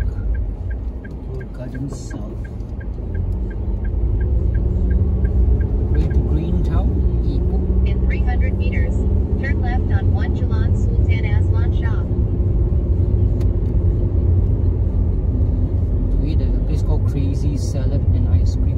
truck to cut himself. Way to Green Town, Ipoh. In 300 meters, turn left on 1 Jalan Sultan Azlan Shah. We had a place called Crazy Salad and Ice Cream.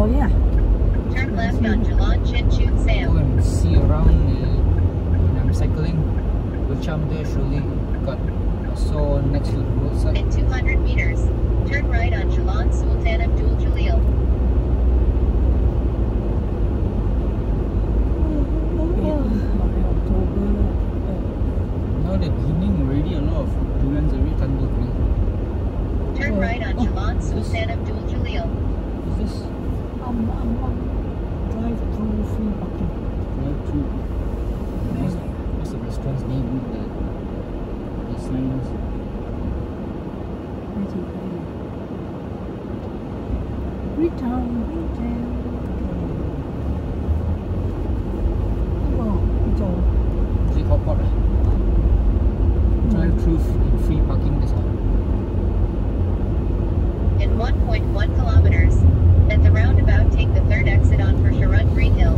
Oh, yeah. Turn left on Jalan Chinchun Sam. Go and see around when I'm cycling. Wicham there surely got a saw next to the roadside. At 200 meters, turn right on Jalan Sultan Abdul Jalil. Now that evening already, a lot of durians already tangled me. Turn right on Jalan Sultan Abdul Jalil. Is this? Drive-through free parking. Drive-through. What's the restaurant's name? The signs. Retail. Oh, retail. Is it hot pot? Drive-through free parking this time. In 1.1 kilometers. At the roundabout, take the third exit on for Sherun Green Hill.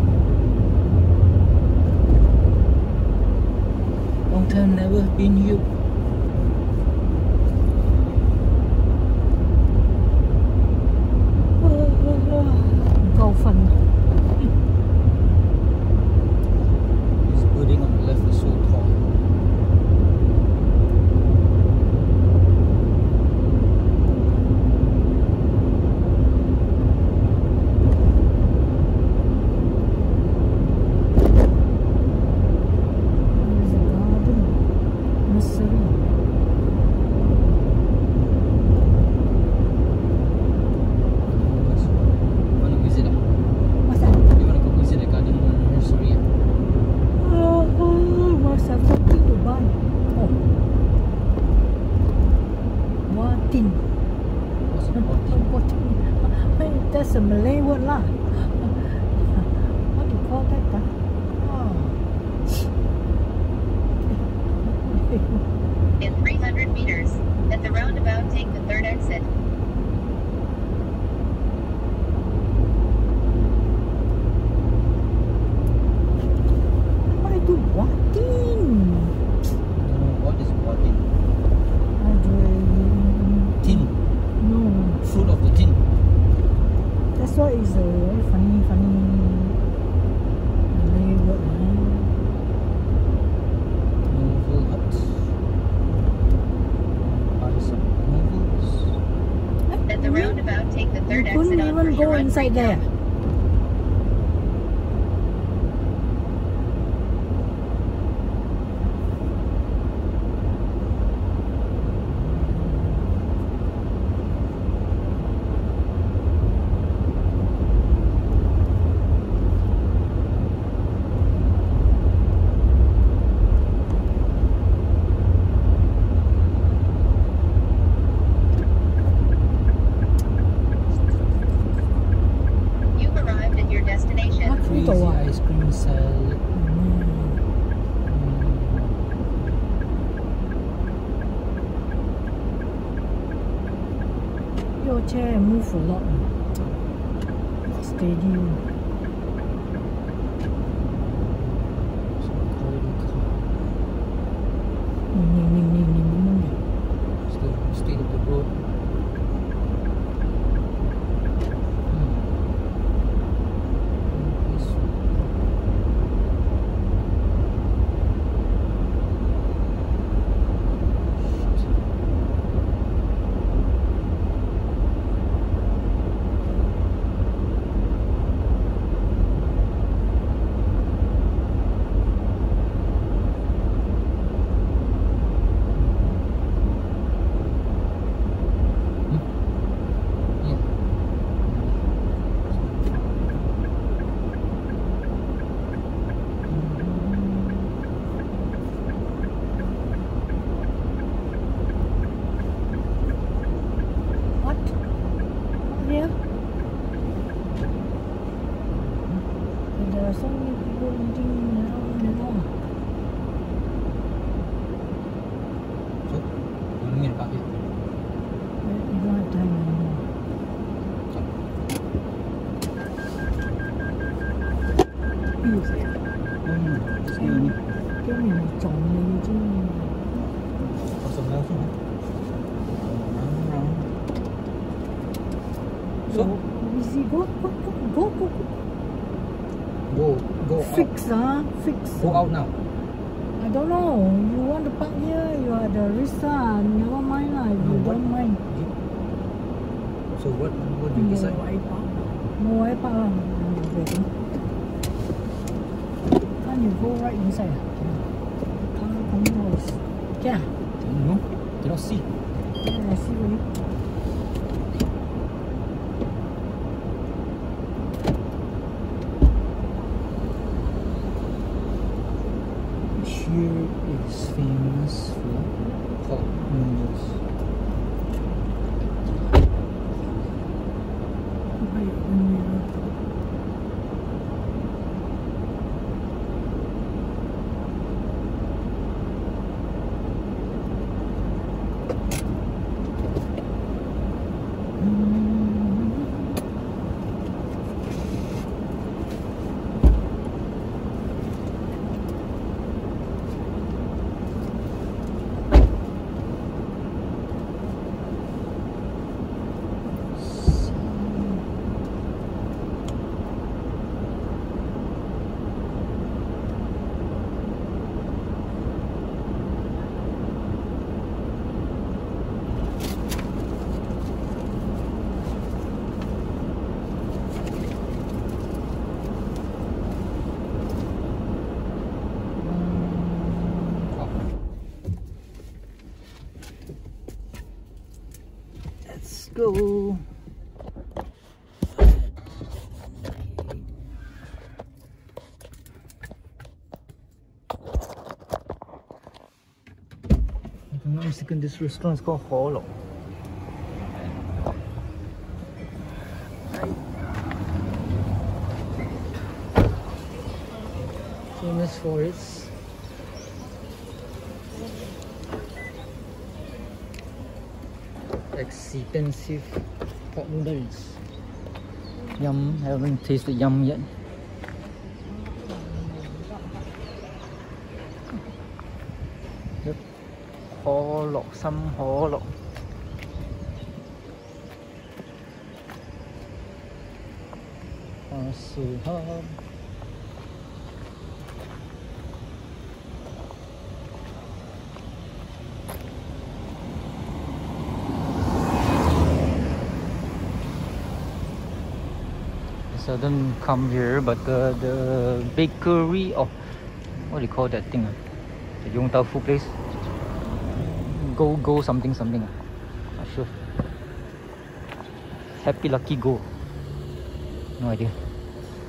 Long time never been here. Go fun. This building on the left is so tall. Inside there. A lot stadium. State of the road. Busy Galaxy, go fix, huh? Fix. Go out now. I don't know. You want to park here? You are the Risa. Never mind, lah. If you don't mind. So what do you decide? No, I park lah. Can't you go right inside? Yeah. No, cannot see. Yeah, I see you. Here is famous for pork noodles. Go. If I'm not mistaken, this restaurant is called Holo. Famous for its expensive pork noodles. Yum, haven't tasted yum yet. Yep. Holo, some Holo. Asuha. I don't come here, but the bakery of what do you call that thing? The Yong Tau Foo place. Go something. Not sure. Happy Lucky Go. No idea.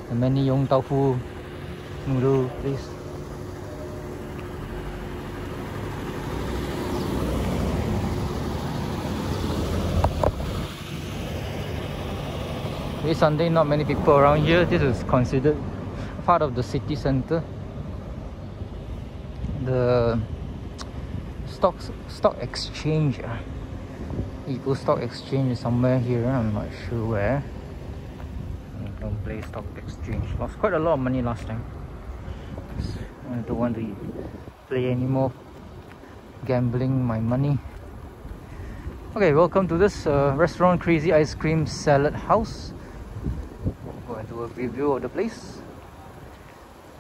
The many Yong Tau Foo noodle place. It's Sunday, not many people around here. This is considered part of the city center. The stock exchange, Eco Stock Exchange is somewhere here. I'm not sure where. I don't play stock exchange. Lost quite a lot of money last time. I don't want to play anymore, gambling my money. Okay, welcome to this restaurant, Crazy Ice Cream Salad House. Do a review of the place.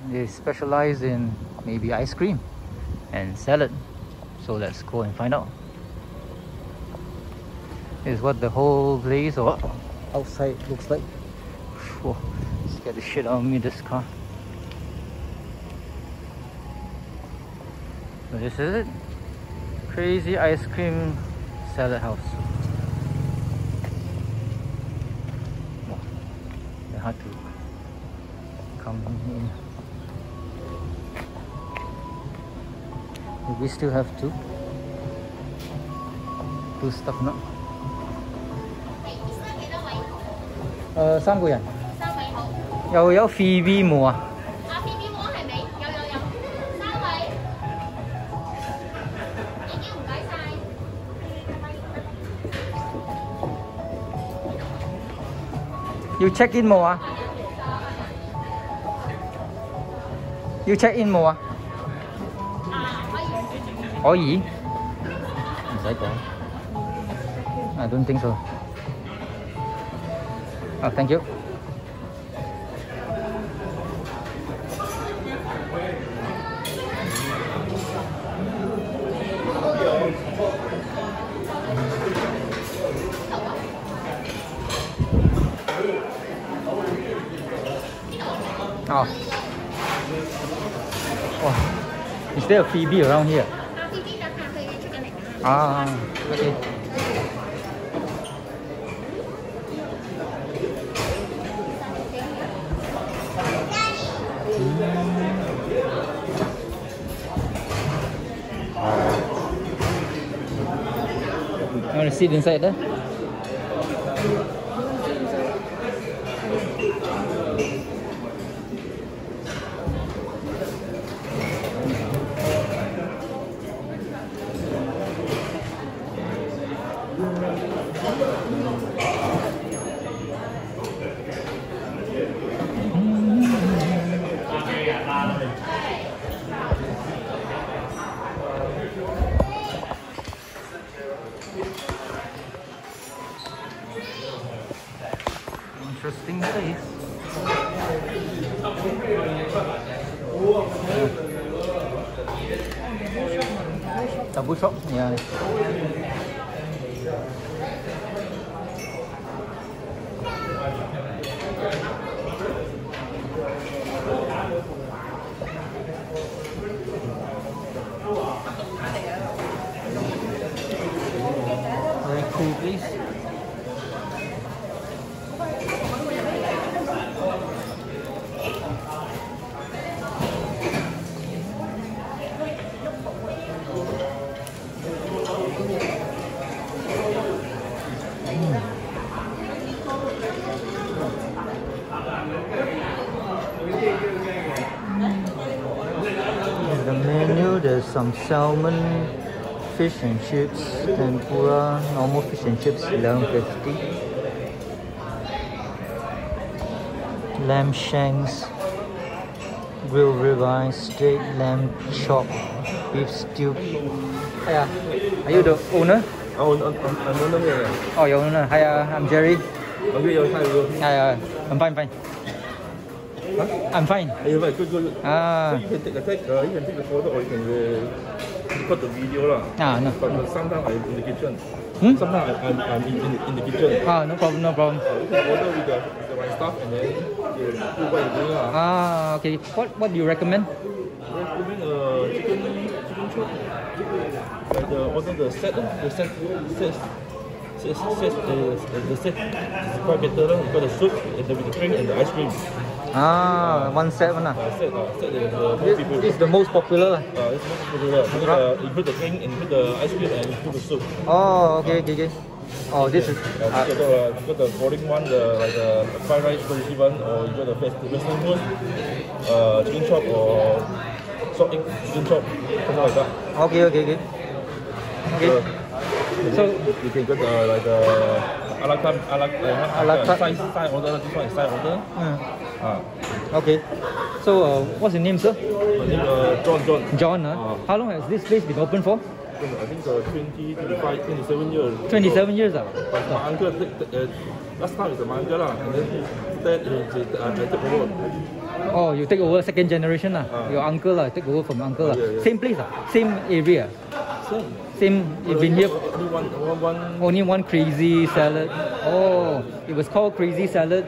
They specialize in maybe ice cream and salad, so let's go and find out. This is what the whole place or outside looks like. Whoa, scared the shit out of me, this car. So this is it, Crazy Ice Cream Salad House. Hard to come in. We still have to do stuff now. Three people. 又有 Phoebe 冇啊？啊 Phoebe 冇係咪？有3位。已經唔該曬。要 check in 冇啊？要 check in 冇啊？可以，唔使講。I don't think so。Oh, thank you. Oh. Oh. Is there a Phoebe around here? Ah, okay. You want to sit inside there? Interesting place. The boot shop? Yeah. Very cool place. Some salmon, fish and chips, tempura, normal fish and chips, $11.50. Lamb shanks, grilled ribeye, steak, lamb chop, beef stew. Hiya, are you the owner? I'm owner here. Oh, you're owner. Hiya, I'm Jerry. Hiya, I'm fine. Huh? I'm fine. Are you fine? Good. Ah. So you can take a take, you can take a photo or you can record the video. Ah, no. But sometimes I'm in the kitchen. Hmm? Sometimes I'm in the kitchen. Ah, no problem. You can order with the right stuff and then you do what you're doing. Ah, okay. What do you recommend? I recommend chicken chop. Like order the set is quite better. You got the soup and with the drink and the ice cream. Ah, one set one. This is the most popular. It's most popular. You put the drink and put the ice cream and put the soup. Oh, okay. Oh, this is. You got the boring one, like the fried rice crazy one, or you got the western one, chicken chop or salt egg chicken chop, something like that. Okay. So you can get the like the. I like side order. Okay. So what's your name, sir? My name is John. John, How long has this place been open for? I think 20, 25, 27 years. 27 years? But my uncle, last time is my uncle, and then I take over. Oh, you take over second generation? Your uncle, take over from your uncle. Yeah. Same place? Same area? Only one crazy salad. Oh, it was called crazy salad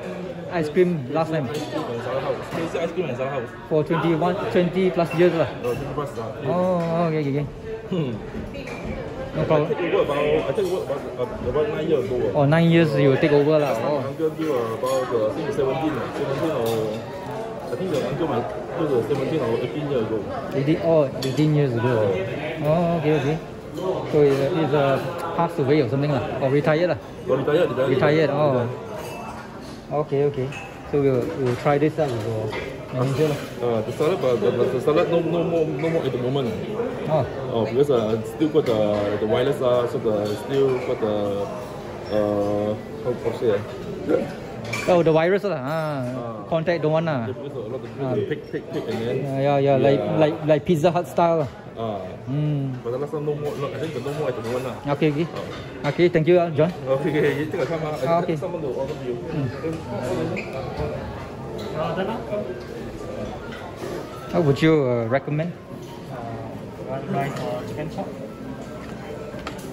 ice cream last time. Crazy ice cream and salad house. For 20 plus years lah. Oh, okay. No problem. I take over about 9 years ago. Oh, 9 years you take over lah. Oh. Uncle do about 17 or I think the uncle might do 17 or 18 years ago. 18 years ago. Oh, okay. So he's passed away or something lah, or retired lah. Retired. Oh. Okay. So we'll try this out with our manager lah. The salad no more at the moment. Oh. Because still got the wireless so still got the how to say. Oh, the virus lah. Contact the one lah. Pick and then. Like Pizza Hut style lah. But the last time no more I don't want lah. Okay. Okay, thank you John. Okay, tengok sama. Okay. Someone to order you. How would you recommend? One rice or chicken chop.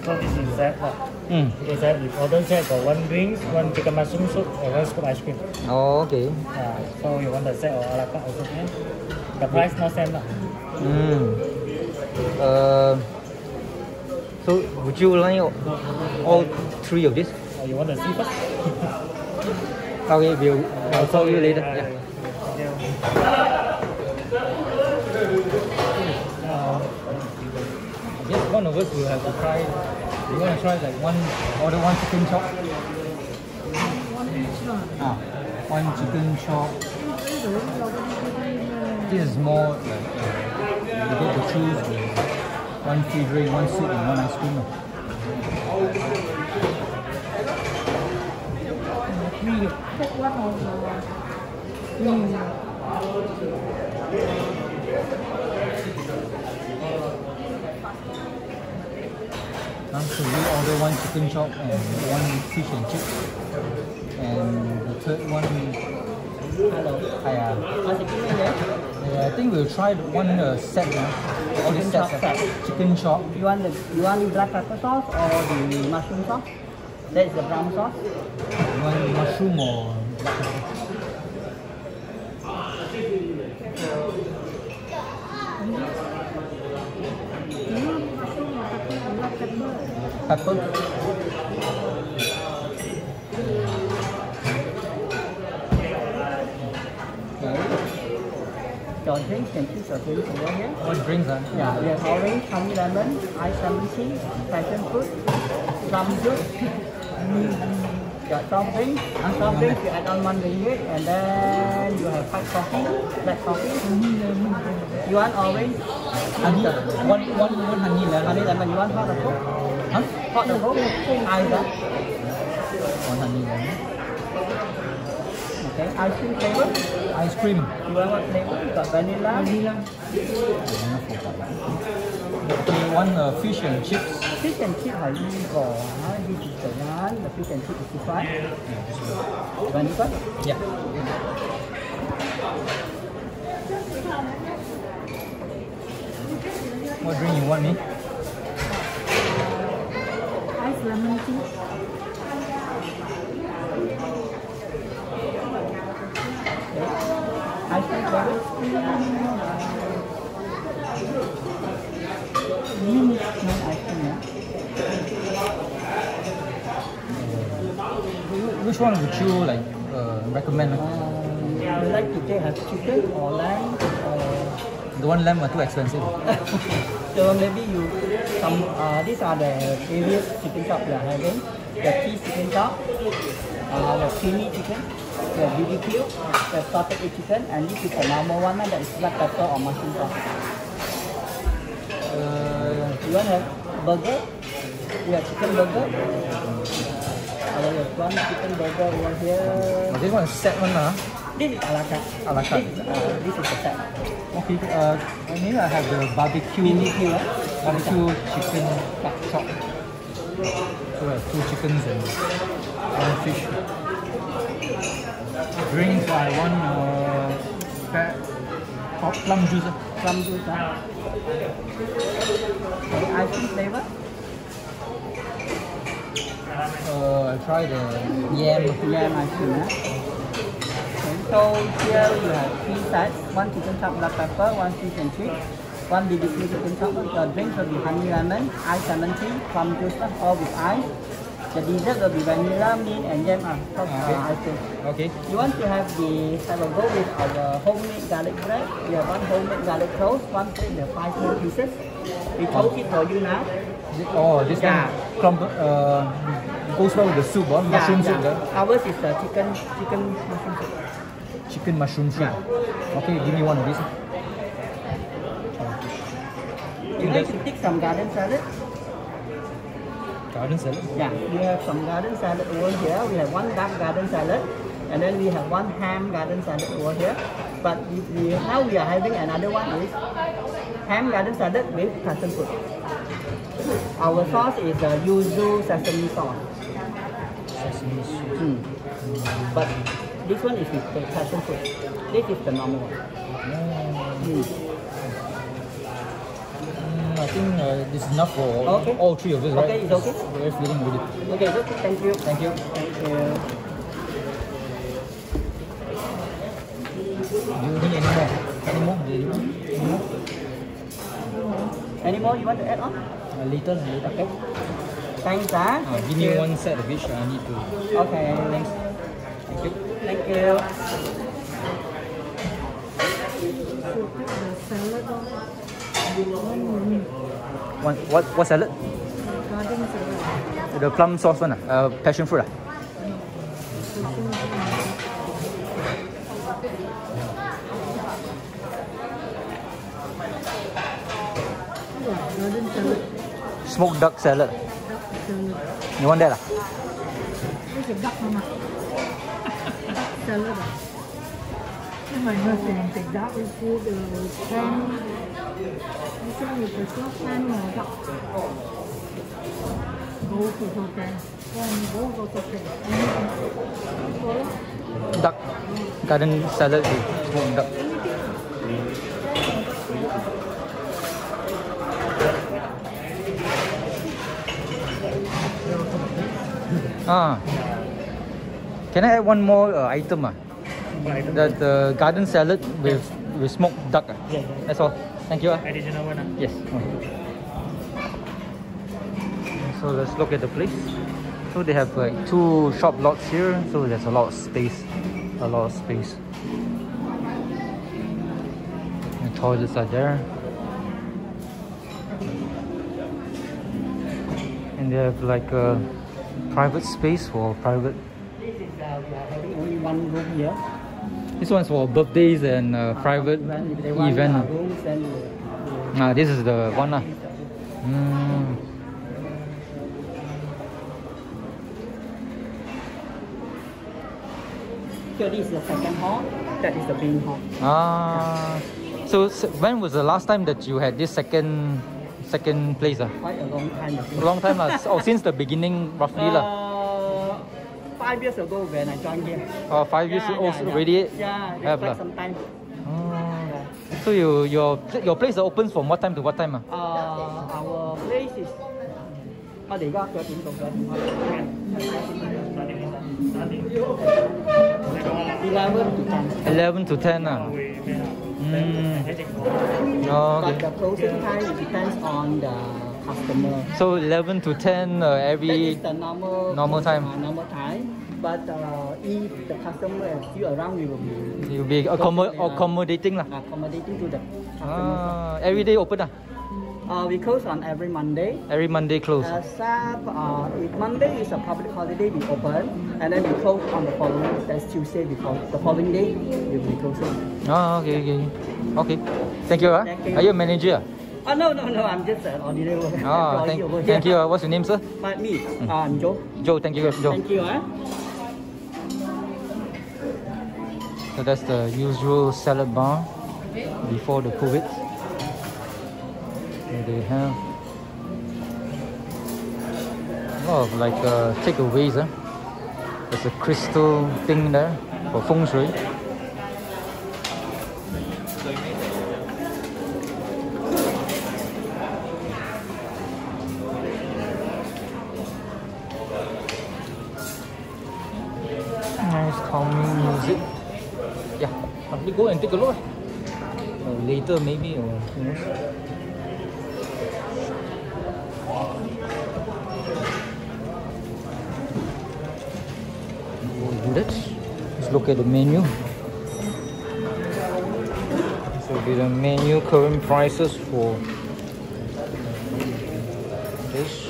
So this is set lah. Because I have the order set for one drink, one chicken mushroom soup, and one scoop ice cream. Oh, okay. So you want the set or a la carte also can. The price not same lah. So would you like all three of this? You want the sea first? Okay, I'll call you later. One of us will have to try. You want to try like one chicken chop? One chicken chop. This is more like you get to choose one free drink, one soup, and one ice cream. So we order one chicken chop and one fish and chips, and the third one. I think we'll try one set now. All this set. Chicken chop. You want the black pepper sauce or the mushroom sauce? That is the brown sauce. You want mushroom or black pepper? Pepper. Your drinks can choose your drinks over here. What drinks are? Yeah, we have orange, honey lemon, iced lemon tea, passion fruit, plum juice. Your soft drinks. Soft drinks you add on $1, and then you have hot coffee, black coffee. You want orange? Honey. One honey lemon. Honey lemon. You want hot or cold? Hot the whole either. Okay, ice cream flavor. Ice cream. You want what flavor? You got vanilla. Okay, one fish and chips. Fish and chips are you got? This is the one. The fish and chips is this one. Vanilla. Yeah. What drink you want, me? Lemon tea. Ice cream flavor. You need no ice cream, yeah? Which one would you like recommend? I would like to have chicken or lamb. The one lamb are too expensive. So maybe you some these are the various chicken chop we are having. The cheese chicken chop, the creamy chicken, the BBQ, the salted egg chicken, and this is the normal one that is black pepper or mushroom sauce. You want a burger? We have chicken burger. There's one chicken burger over here. This one is set one now. This is a la carte. A la carte. This is the set. Okay, maybe I have the barbecue chicken chop. So I have two chickens and one fish. Drinks, I want plum juice. Plum juice. Okay, ice cream flavor. I'll try the yam ice cream. So here you have three sides, one chicken chop black pepper, one fish and chips, one BBQ chicken chop. The drinks will be honey lemon, iced lemon tea, plum juice, all with ice. The dessert will be vanilla, mint and jam ice cream. Okay. You want to have the, I will go with our homemade garlic bread. We have one homemade garlic toast, one plate, the 5 small pieces. We toast it for you now. Goes well with the soup, mushroom soup. Ours is the chicken mushroom soup. Chicken mushroom soup. Okay, give me one of these. You like to take some garden salad? Garden salad? Yeah, we have some garden salad over here. We have one dark garden salad. And then we have one ham garden salad over here. But now we are having another one with ham garden salad with passion fruit. Our sauce is a yuzu sesame sauce. Sesame sauce. But this one is with the passion fruit. This is the normal one. I think this is enough for all three of us, right? Okay, it's okay. We're feeling with it. Okay, good. Thank you. Thank you. Thank you. Do you need any more? Any more you want to add on? A little, okay. Thanks, give me one set of each. I need to. Okay, thanks. Thank you. Thank you. What salad? The plum sauce one, passion fruit. Smoked duck salad. You want that? This is duck, Mama. Duck salad. My husband said that we put the pan. This one is the sauce pan or duck. Go for sauce pan. Go for sauce pan. Duck. Garden salad with smoked duck. Can I add one more item? The garden salad with smoked duck. Yeah, yeah. That's all. Thank you. Additional one. Yes. So let's look at the place. So they have like two shop lots here. So there's a lot of space. A lot of space. The toilets are there. And they have like a private space for private. This is we are having only one room here. This one's for birthdays and private event. This is the one. So this is the second hall. That is the main hall. So when was the last time that you had this second place? Quite a long time ago. Long time since the beginning roughly. 5 years ago when I joined here. 5 years already? Yeah, quite some time. So your place opens from what time to what time? Our place is starting 11 to 10. But the closing time depends on the customer. So 11 to 10 every normal time. But if the customer is still around, we will be. You'll be accommodating lah. Accommodating to the customer. Every day open lah. We close on every Monday. Every Monday close. If Monday is a public holiday, we open, and then we close on the following. That's Tuesday. We close. The following day, we will be closing. Okay. Thank you. Thank you. Are you a manager? No. I'm just an ordinary worker. Thank you. What's your name, sir? Me. I'm Joe. Joe. Thank you, Joe. Thank you. So that's the usual salad bar before the COVID. They have a lot of like takeaways. There's a crystal thing there for feng shui. Nice calming music. Yeah, probably go and take a look. Later maybe, or who knows. Let's look at the menu. This will be the menu, current prices for this.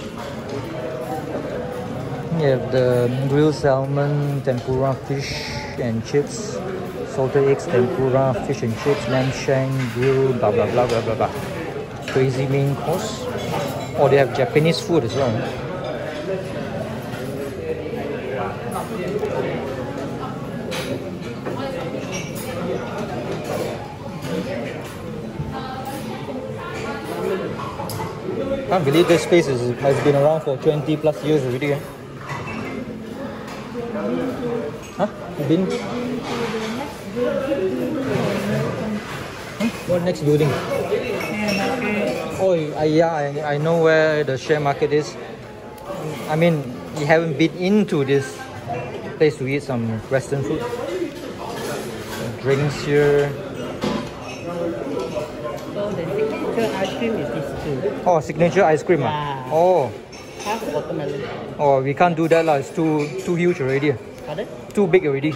We have the grilled salmon, tempura fish and chips, salted eggs, tempura, fish and chips, lamb shank, grilled, blah blah blah blah blah blah. Crazy main course. Oh, they have Japanese food as well. Can't believe this space has been around for 20 plus years already. Huh? Been? Huh? What next building? Oh, yeah, I know where the share market is. I mean, you haven't been into this place to eat some Western food. Some drinks here. Oh, signature ice cream. Yeah. Oh. Half watermelon. Oh, we can't do that lah. It's too huge already. Pardon? Too big already.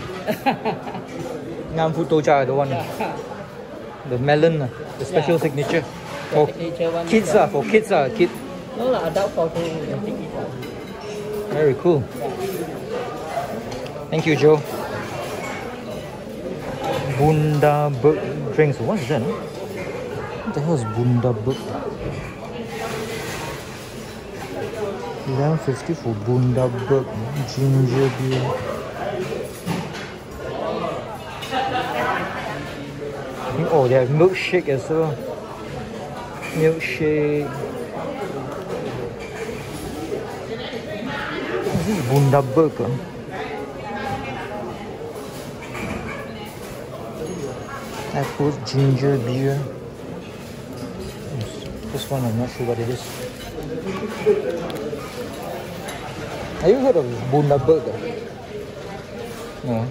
Nam food tocha, I don't want. Yeah. The melon, the special signature. For kids lah, for kids lah. Kid. No lah, adult for kids. Very cool. Thank you, Joe. Bundaberg drinks. What is that? What the hell is Bundaberg? 11.50 for Bundaberg ginger beer. Oh, they have milkshake as well. Milkshake. This is Bundaberg. Apple ginger beer. This one, I'm not sure what it is. Have you heard of Bundaberg? No.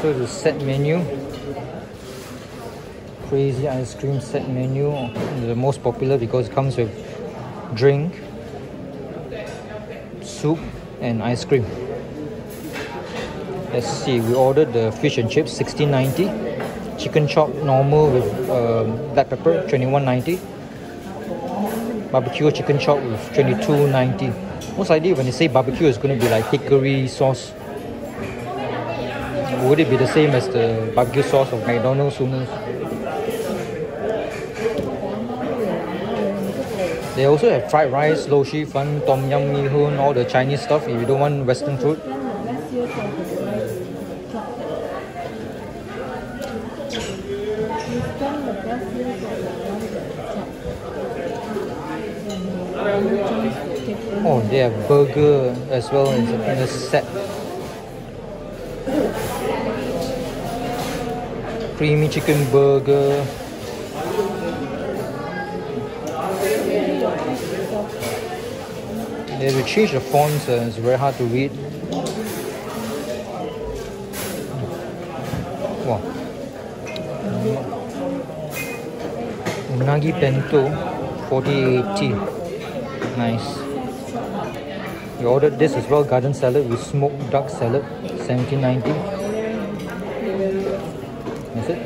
So the set menu. Crazy ice cream set menu. The most popular because it comes with drink, soup and ice cream. Let's see, we ordered the fish and chips, $16.90. Chicken chop normal with black pepper, $21.90. Barbecue chicken chop with $22.90. Most likely when you say barbecue, it's going to be like hickory sauce. Would it be the same as the barbecue sauce of McDonald's? Hummus? They also have fried rice, loshi, fun, tom yum, mee hoon, all the Chinese stuff if you don't want Western food. Oh, they have burger as well as in a set. Creamy chicken burger. They have changed the fonts, it's very hard to read. Wow. Unagi bento, 4080. Nice. We ordered this as well, garden salad with smoked duck salad, $17.90. That's it.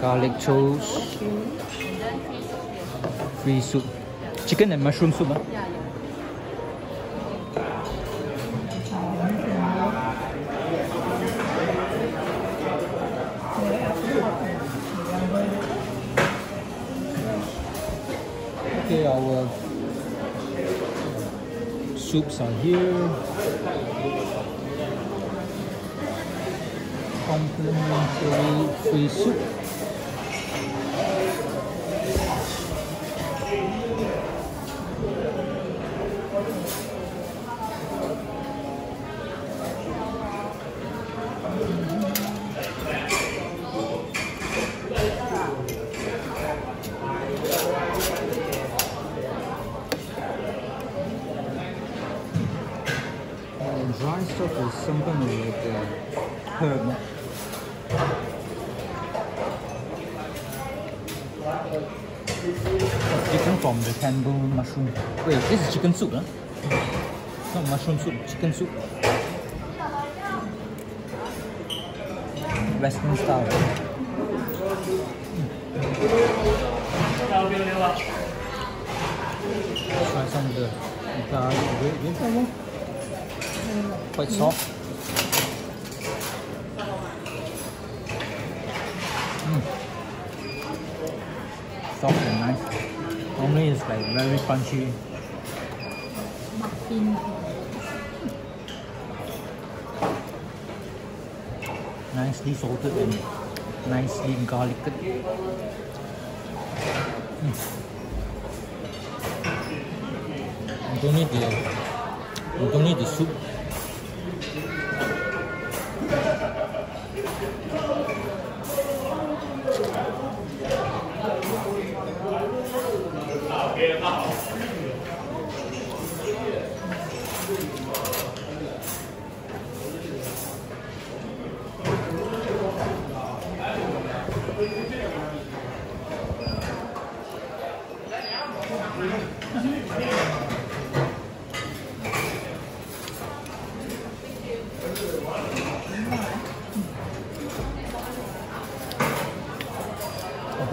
Garlic toast, free soup, chicken and mushroom soup. Okay, our soups are here. Complimentary free soup. 政府身份的那个 perm 吗？Chicken from the Campbell mushroom. Wait, this is chicken soup, huh? Not mushroom soup, chicken soup. Western style. Let's try some of the garlic. Quite soft. Soft and nice. Normally it's like very crunchy. Nicely salted and nicely garliced. You don't need the soup.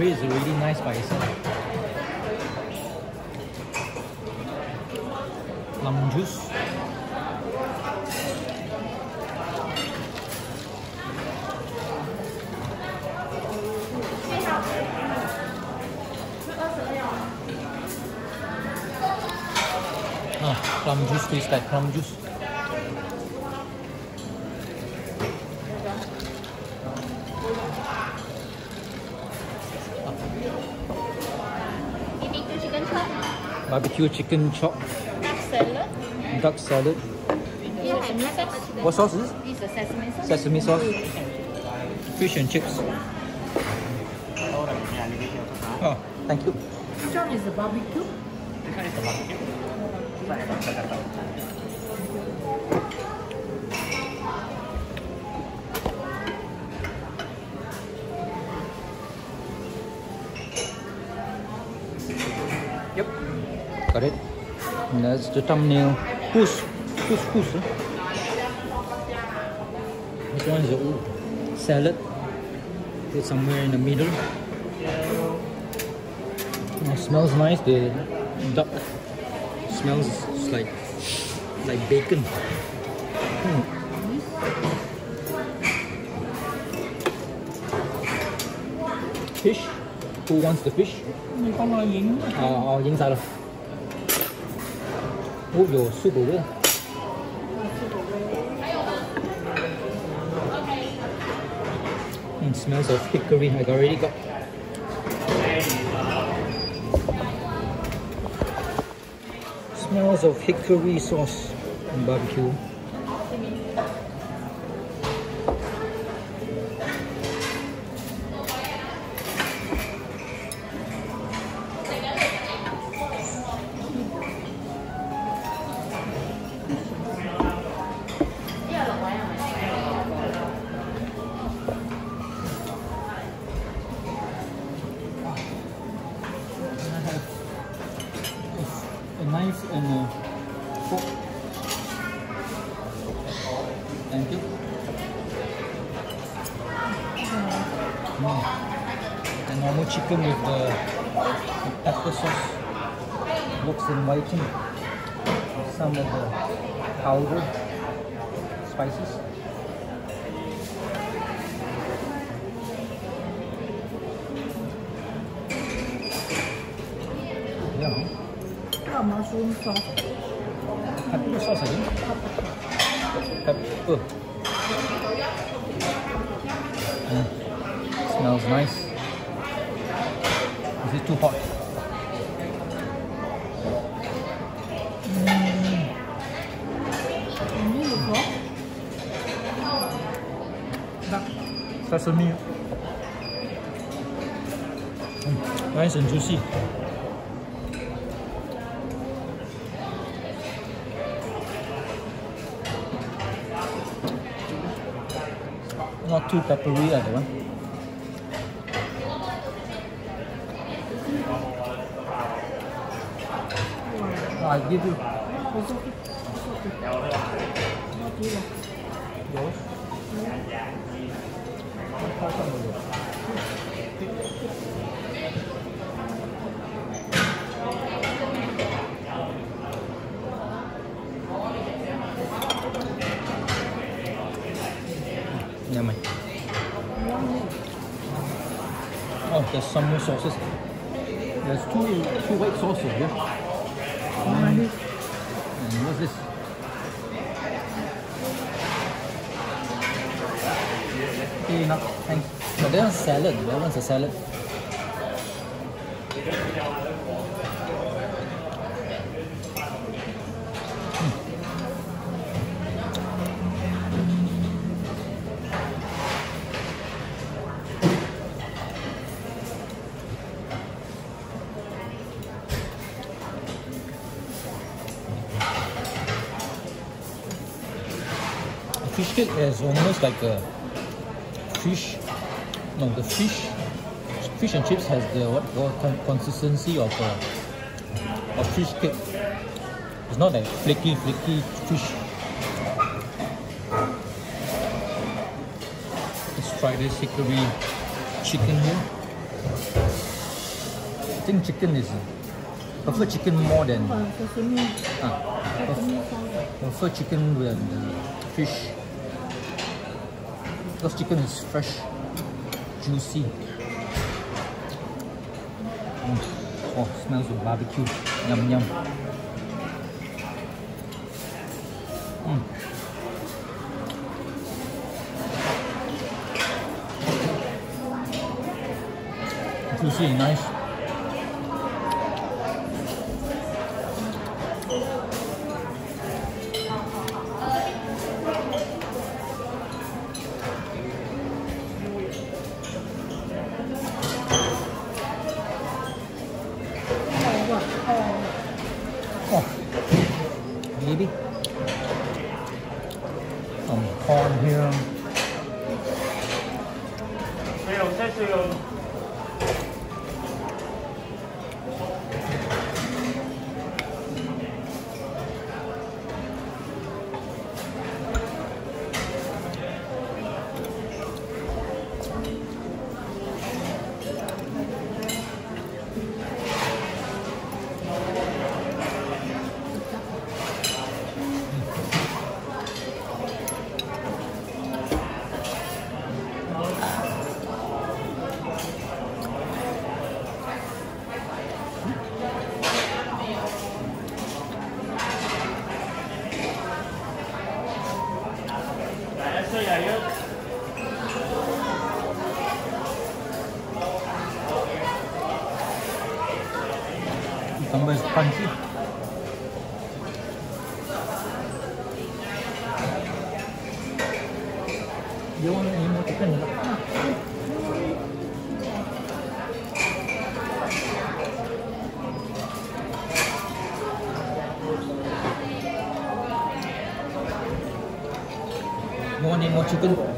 It's really nice by itself. Lemon juice. Ah, plum juice tastes like plum juice. Barbecue chicken chop. Duck salad. Duck salad. What sauce is this? This is sesame sauce. Sesame sauce. Fish and chips. Oh, thank you. Which one is the barbecue? This one is the barbecue. Yep, got it. And that's the thumbnail. Couscous. This one is a salad. Put somewhere in the middle. Oh, smells nice. The duck smells like bacon. Fish. Who wants the fish? I'll yin salad. Oh, your soup over there. It smells of hickory. I already got. Smells of hickory sauce and barbecue. Chicken with the pepper sauce looks inviting. Some of the powder spices. Yeah. Mushroom sauce. Pepper sauce again. Pepper. Smells nice. Is it too hot? Sesame. Nice and juicy. Not too peppery, that one. I give you. It's okay. Yummy. Oh, there's some more sauces. There's two white sauces here. Yeah? And what's this? Okay, no, thanks. But that one's salad. That one's a salad. Fish cake is almost like a fish. No, the fish and chips has the consistency of fish cake. It's not like flaky fish. Let's try this hickory chicken here. I think chicken is. I prefer chicken more than. I prefer chicken with fish. Because chicken is fresh, juicy. Oh, smells of barbecue. Yum yum. Juicy and nice. Maybe some corn here. Cucumber is crunchy. You want any more chicken? You want any more chicken?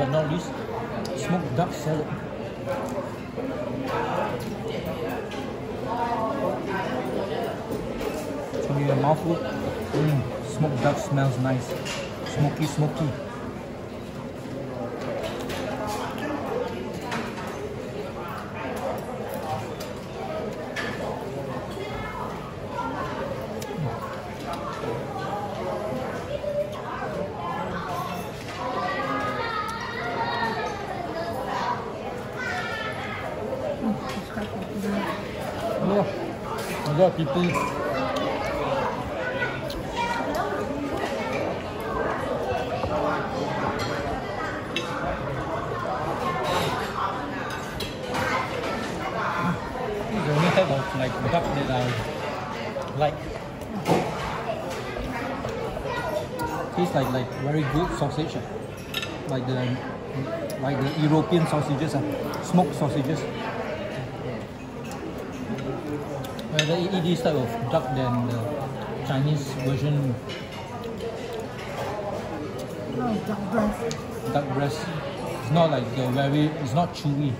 but not least, smoked duck salad. Show me your mouthful. Smoked duck smells nice. Smoky, smoky. A lot of people the only type of like duck that I like. Tastes like very good sausage, like the European sausages, smoked sausages. Rather eat this type of duck than the Chinese version. No, duck breast. Duck breast. It's not like the very. It's not chewy.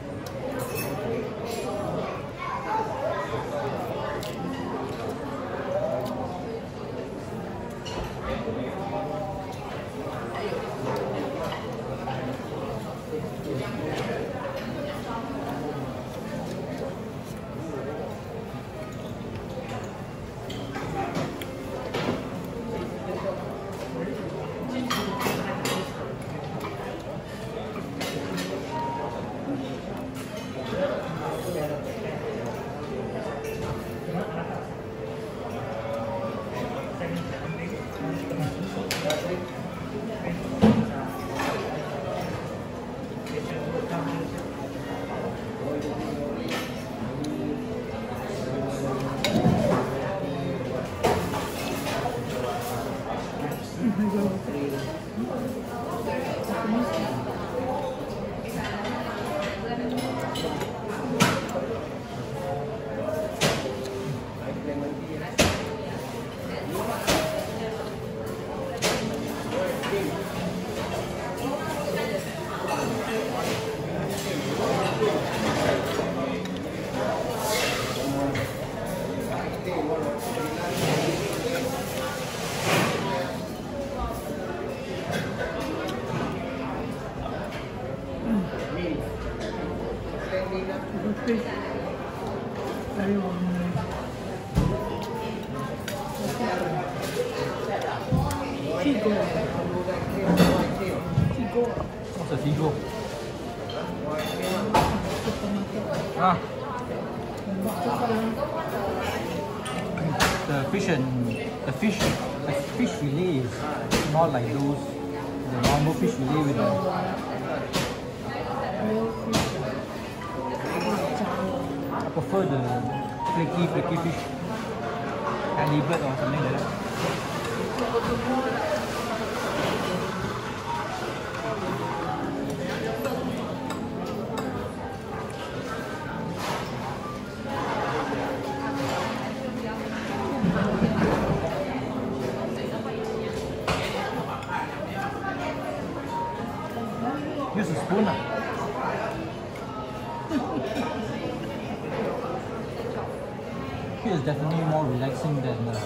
The fish fillet is not like those the normal fish fillet with the I prefer the flaky fish halibut or something like that. Is definitely more relaxing than the go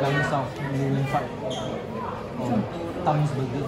down south Marine Fight or Tami's Burger.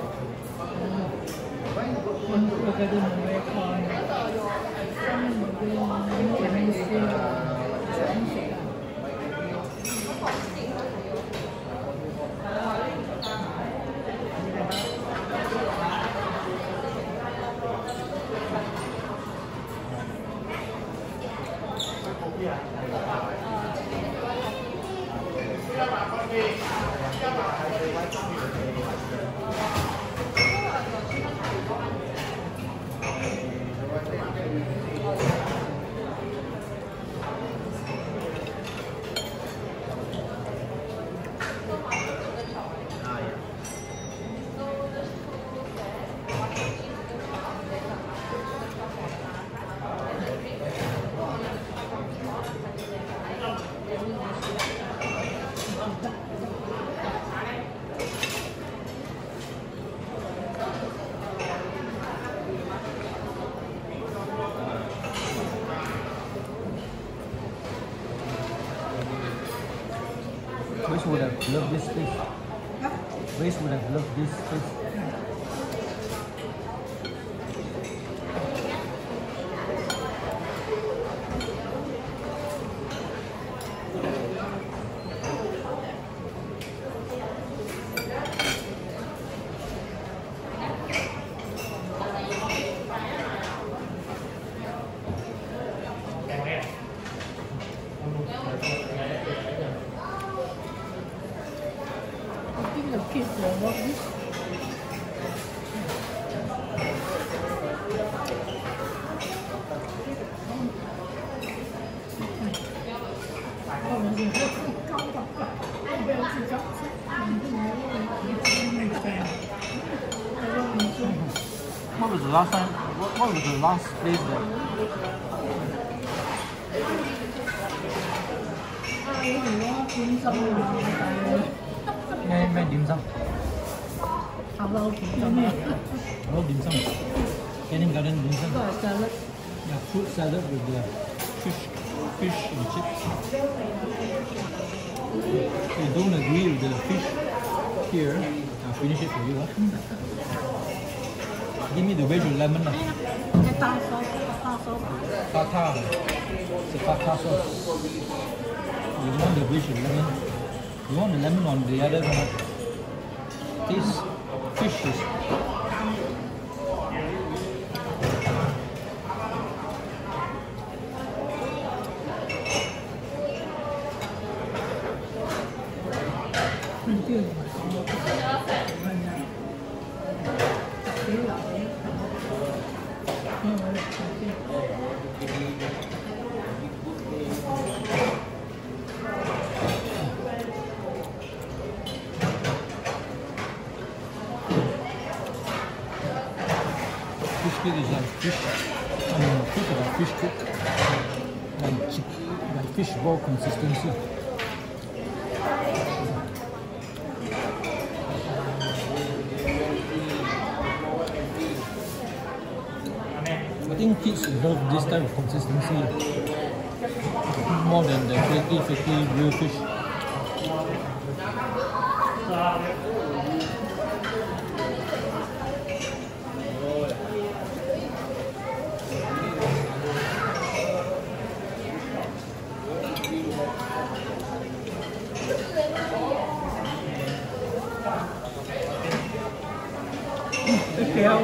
Waste would have loved this place. Huh? Waste would have loved this place. What was the last time? What was the last place there? Mẹ dim sum. Hello dim sum. Hello dim sum. Canning Garden dim sum. Salad. Yeah, fruit salad with the fish and chips. If you don't agree with the fish here, I'll finish it for you. Give me the veg with lemon. Tartar sauce. Tartar. It's a tartar sauce. You want the veg with lemon. You want the lemon on the other one. This fish is... consistency. I think kids love this type of consistency more than the flaky real fish. Thank you.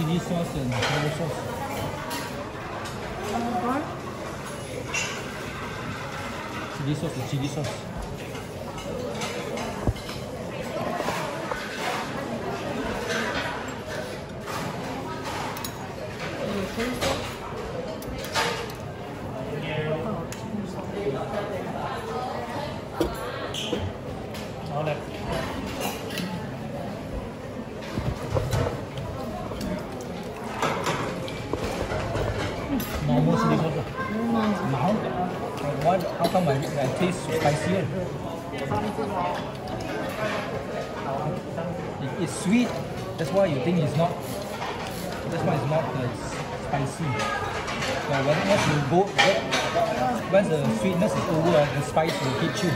Chili sauce. It's sweet, that's why you think it's not, that's why it's not spicy. So once you go, once the sweetness is over, the spice will hit you.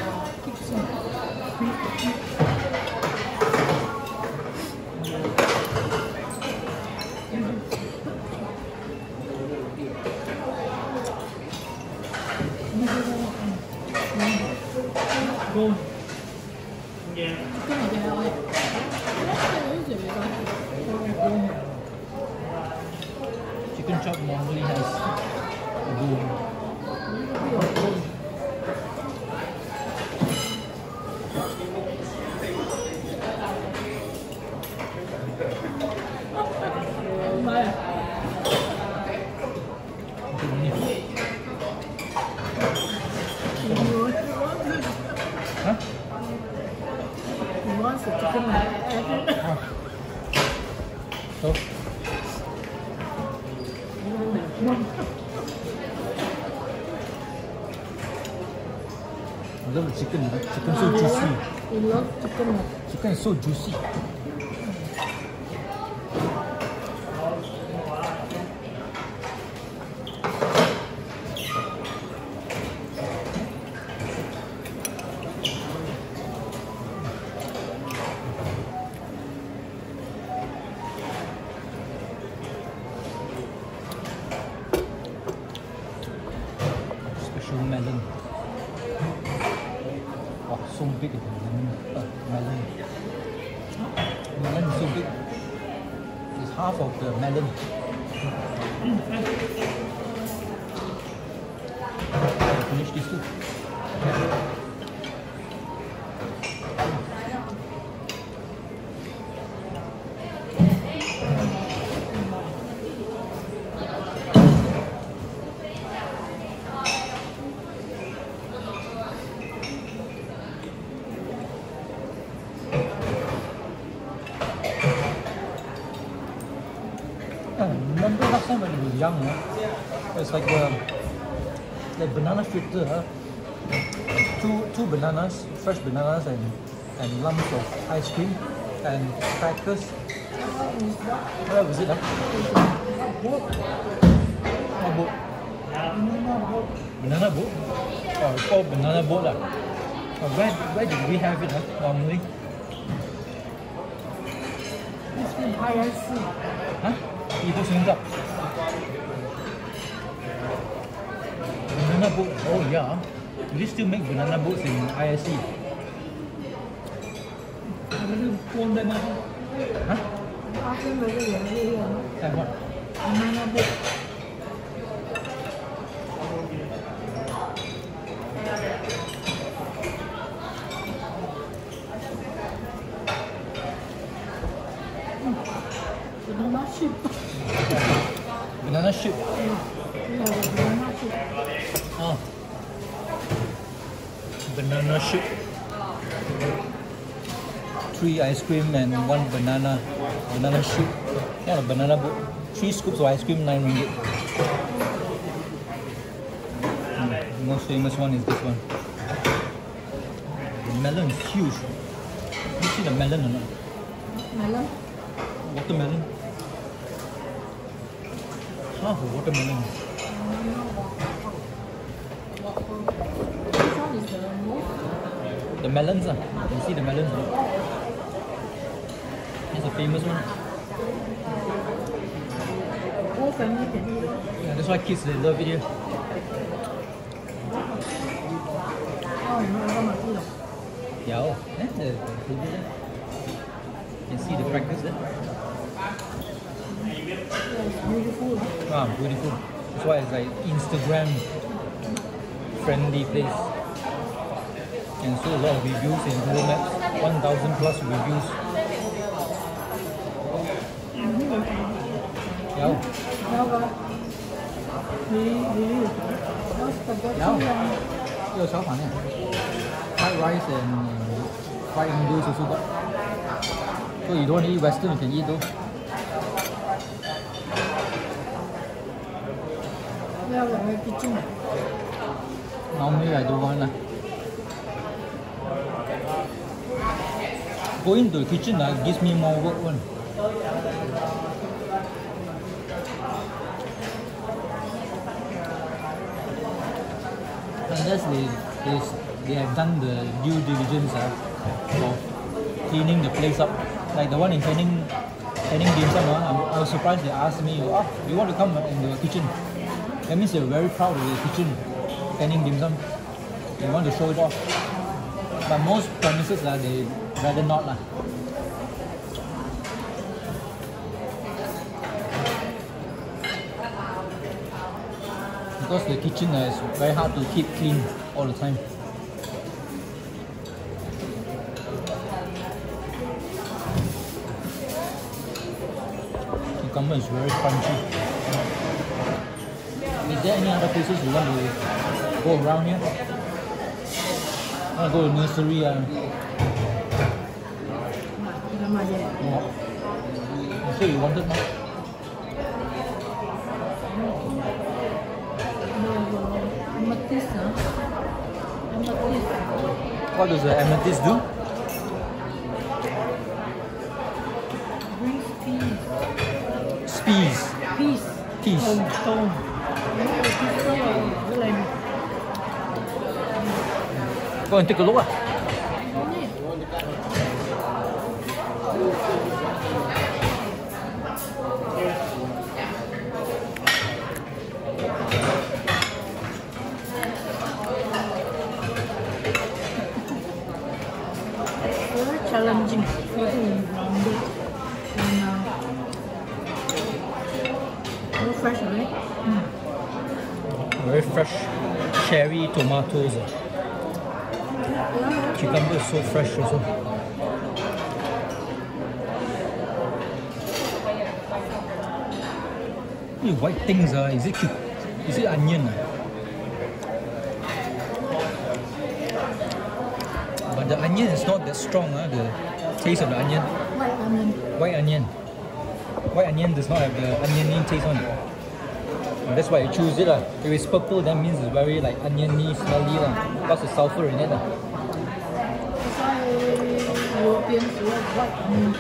Chicken is so juicy. Young, huh? It's like banana fritter, huh? Two bananas, fresh bananas, and lumps of ice cream and crackers. Where was it? Huh? Boat. Banana boat. Oh, it's called banana boat, lah. Oh, where did we have it, huh? Normally? It's been higher sea. Huh? It was in the boat. Oh yeah, do they still make banana boats in ISE? Huh? Like what? Banana boat. Banana ship. soup. Banana soup. Oh. Banana soup. 3 ice cream and 1 banana. Banana soup. Not a banana boat. 3 scoops of ice cream, 9 ringgit. The most famous one is this one. The melon is huge. You see the melon or not? Melon? Watermelon. Half a watermelon. This one is the most? The melons. You see the melons. That's a famous one. Whole family can eat it. Yeah, that's why kids, they love it here. Yeah, you can see the practice there. Beautiful. Ah, beautiful. That's why it's like Instagram friendly place. And so a lot of reviews in Google Maps. 1,000+ reviews. Fried rice and fried noodles also got. So you don't want to eat Western, you can eat those. Yeah, like my kitchen. Normally I don't want that. Going to the kitchen gives me more work one. Unless they have done the due diligence for cleaning the place up. Like the one in Penang Dim Sum, I was surprised they asked me, oh, you want to come in the kitchen? That means they're very proud of the kitchen, Penang Dim Sum. They want to show it off. But most premises, they rather not. Because the kitchen is very hard to keep clean all the time. Cucumber is very crunchy. Is there any other places you want to go around here? I want to go to nursery and... Oh. You sure you wanted one? Amethyst, huh? Amethyst. What does the amethyst do? Peas. Peas. Peas. Go and take a look. Very challenging. Fresh, right? Very fresh cherry tomatoes. Cucumber is so fresh also. These white things, is it onion? But the onion is not that strong, the taste of the onion. White onion. White onion. White onion does not have the oniony taste on it. That's why I choose it. If it's purple, that means it's very like oniony, smelly. Lots of sulfur in it. That's why Europeans love white onion.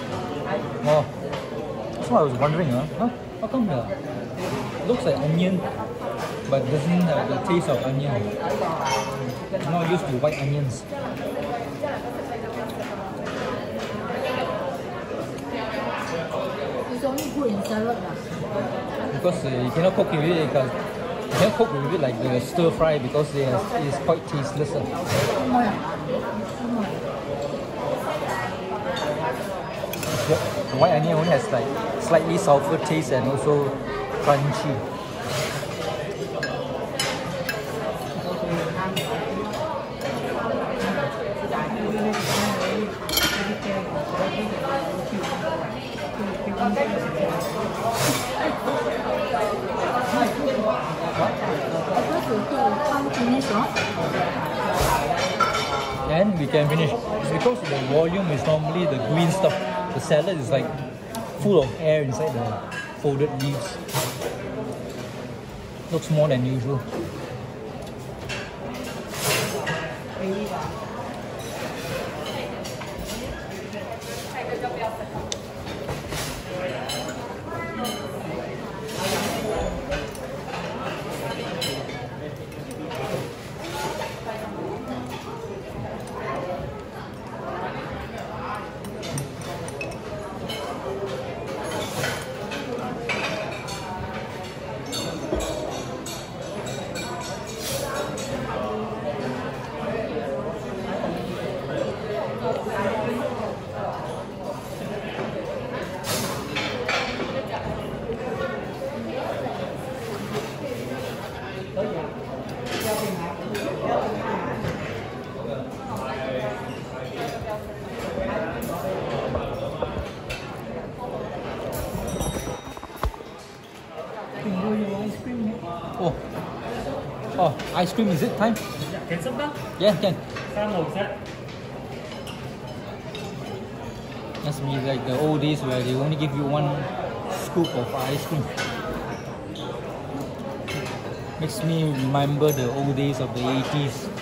Oh. That's why I was wondering, how come it looks like onion but doesn't have the taste of onion? I'm not used to white onions. It's only good in salad. Because you cannot cook with it, like the stir fry, because it is quite tasteless. The white onion only has like slightly sulfur taste and also crunchy. and we can finish. It's because the volume is normally the green stuff. The salad is like full of air inside the folded leaves. Looks more than usual. Ice cream, is it time? Can some now? Yeah, can. That's me, like the old days where they only give you one scoop of ice cream. Makes me remember the old days of the 80s.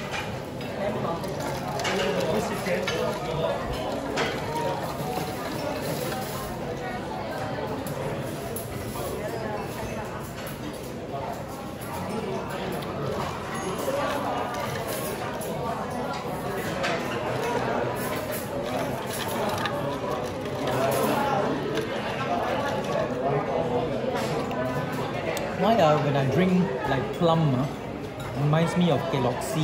When I drink like plum, reminds me of Galaxy.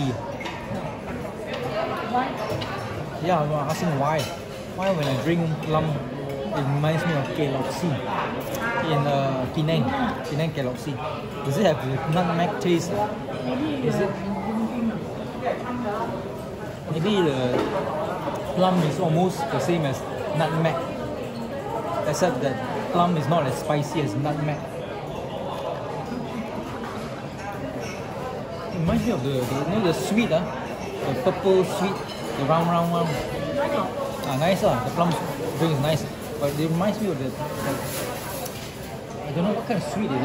Why? Yeah, I'm asking why. Why when I drink plum, it reminds me of Galaxy in Penang. Penang Galaxy. Does it have nutmeg taste? Is it? Maybe the plum is almost the same as nutmeg, except that plum is not as spicy as nutmeg. Reminds me of the sweet, the purple sweet, the round. Nice, the plum drink is nice, but it reminds me of the, I don't know what kind of sweet it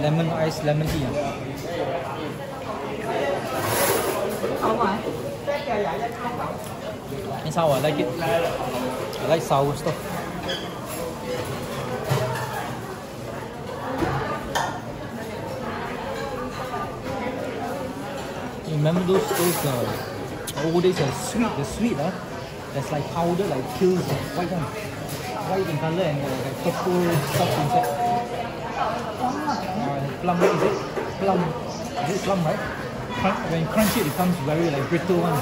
is. Lemon ice, lemon tea. That's how I like it. I like sour stuff. Remember those old days are sweet, that's like powder, like pills, white one. White in colour and like purple stuff inside. Plum, is it? Plum. Is it plum, right? When you crunch it, it becomes very like brittle one.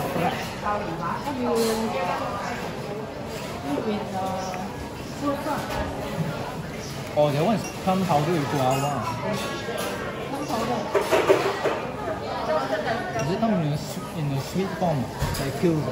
Oh, that one is plum powder with guava. Plum powder. Does it come in a sweet form, like pills?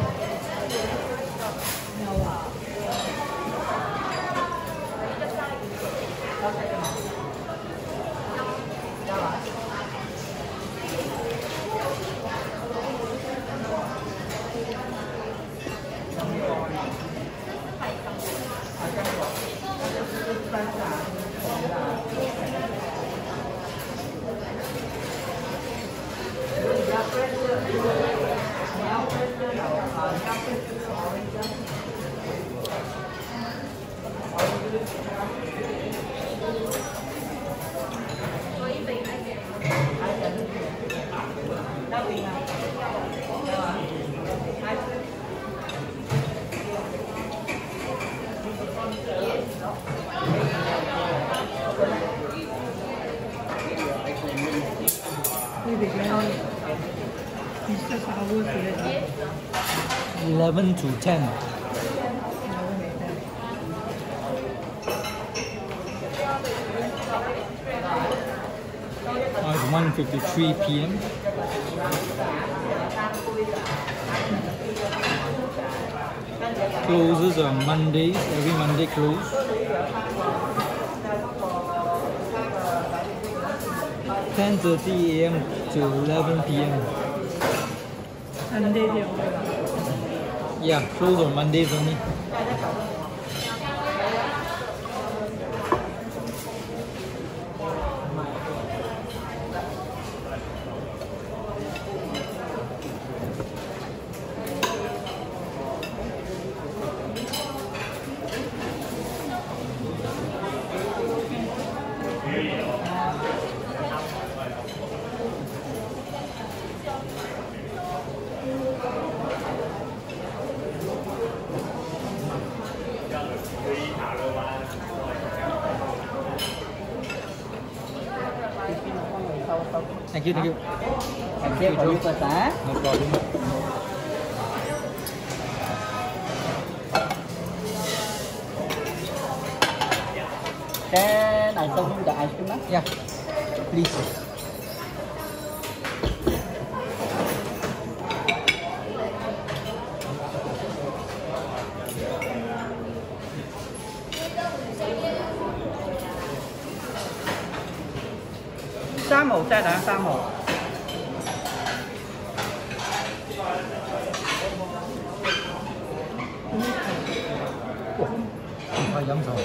Lemon to 10. It's 1:53 p.m. Closes on Mondays, every Monday close. 10:30 a.m. to 11 p.m. Sunday here. Yeah, closed on Mondays only. Thank you, thank you. Thank you, Joe. No problem. Can I show him the ice cream? Yeah, please. Tại đã sao một phải giống rồi.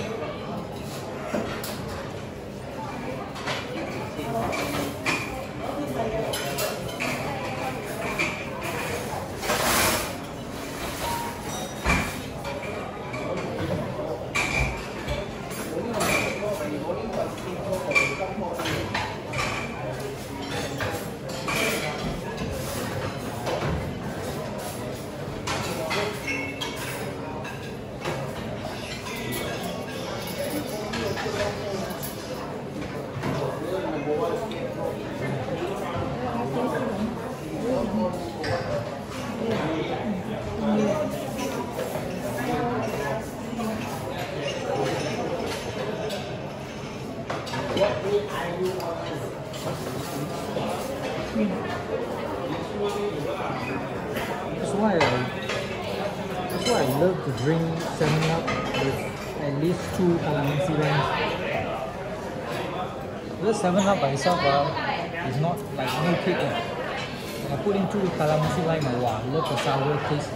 I love to drink 7-Up with at least 2 calamansi ones. Because 7-Up by itself is not like no cake. When I put in 2 calamansi lime, wow, I love the sour taste.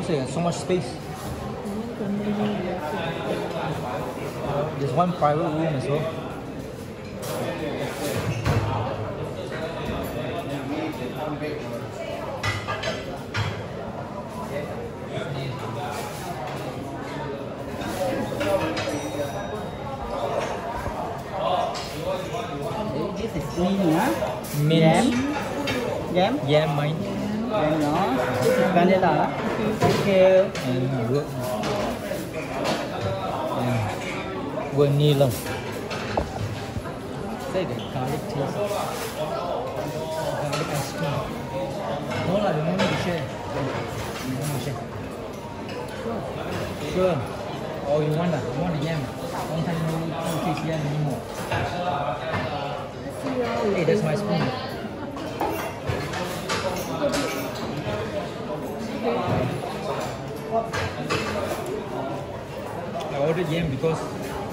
Because there's so much space. There's one private room as well. This is mint, huh? Mint. Yam? Yam? Yam, mine. Yam, no. This is vanilla. Thank you. And good. And vanilla. Say the garlic taste. Garlic ice cream. No lah, you don't need to share. You don't need to share. Sure. Oh, you want that? You want the yam? Long time you don't taste yam anymore. Hey, that's my spoon. I ordered yam because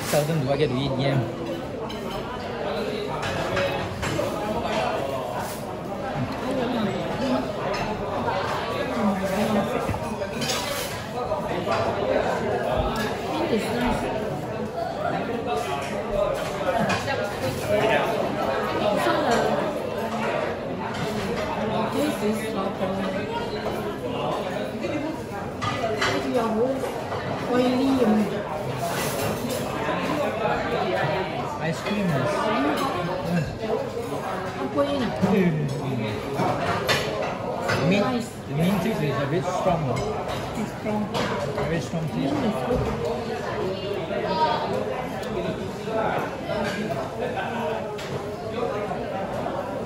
seldom do I get to eat yam. Ice cream is the mint taste is a bit stronger. It's strong. Very strong taste. I'll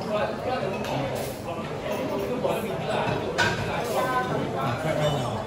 try right now.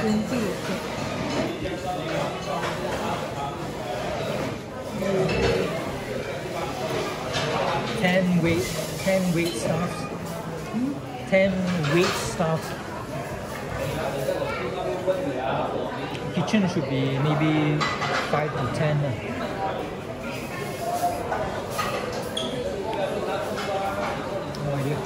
10 weight staffs. 10 weight staffs. Kitchen should be maybe 5 to 10. No idea.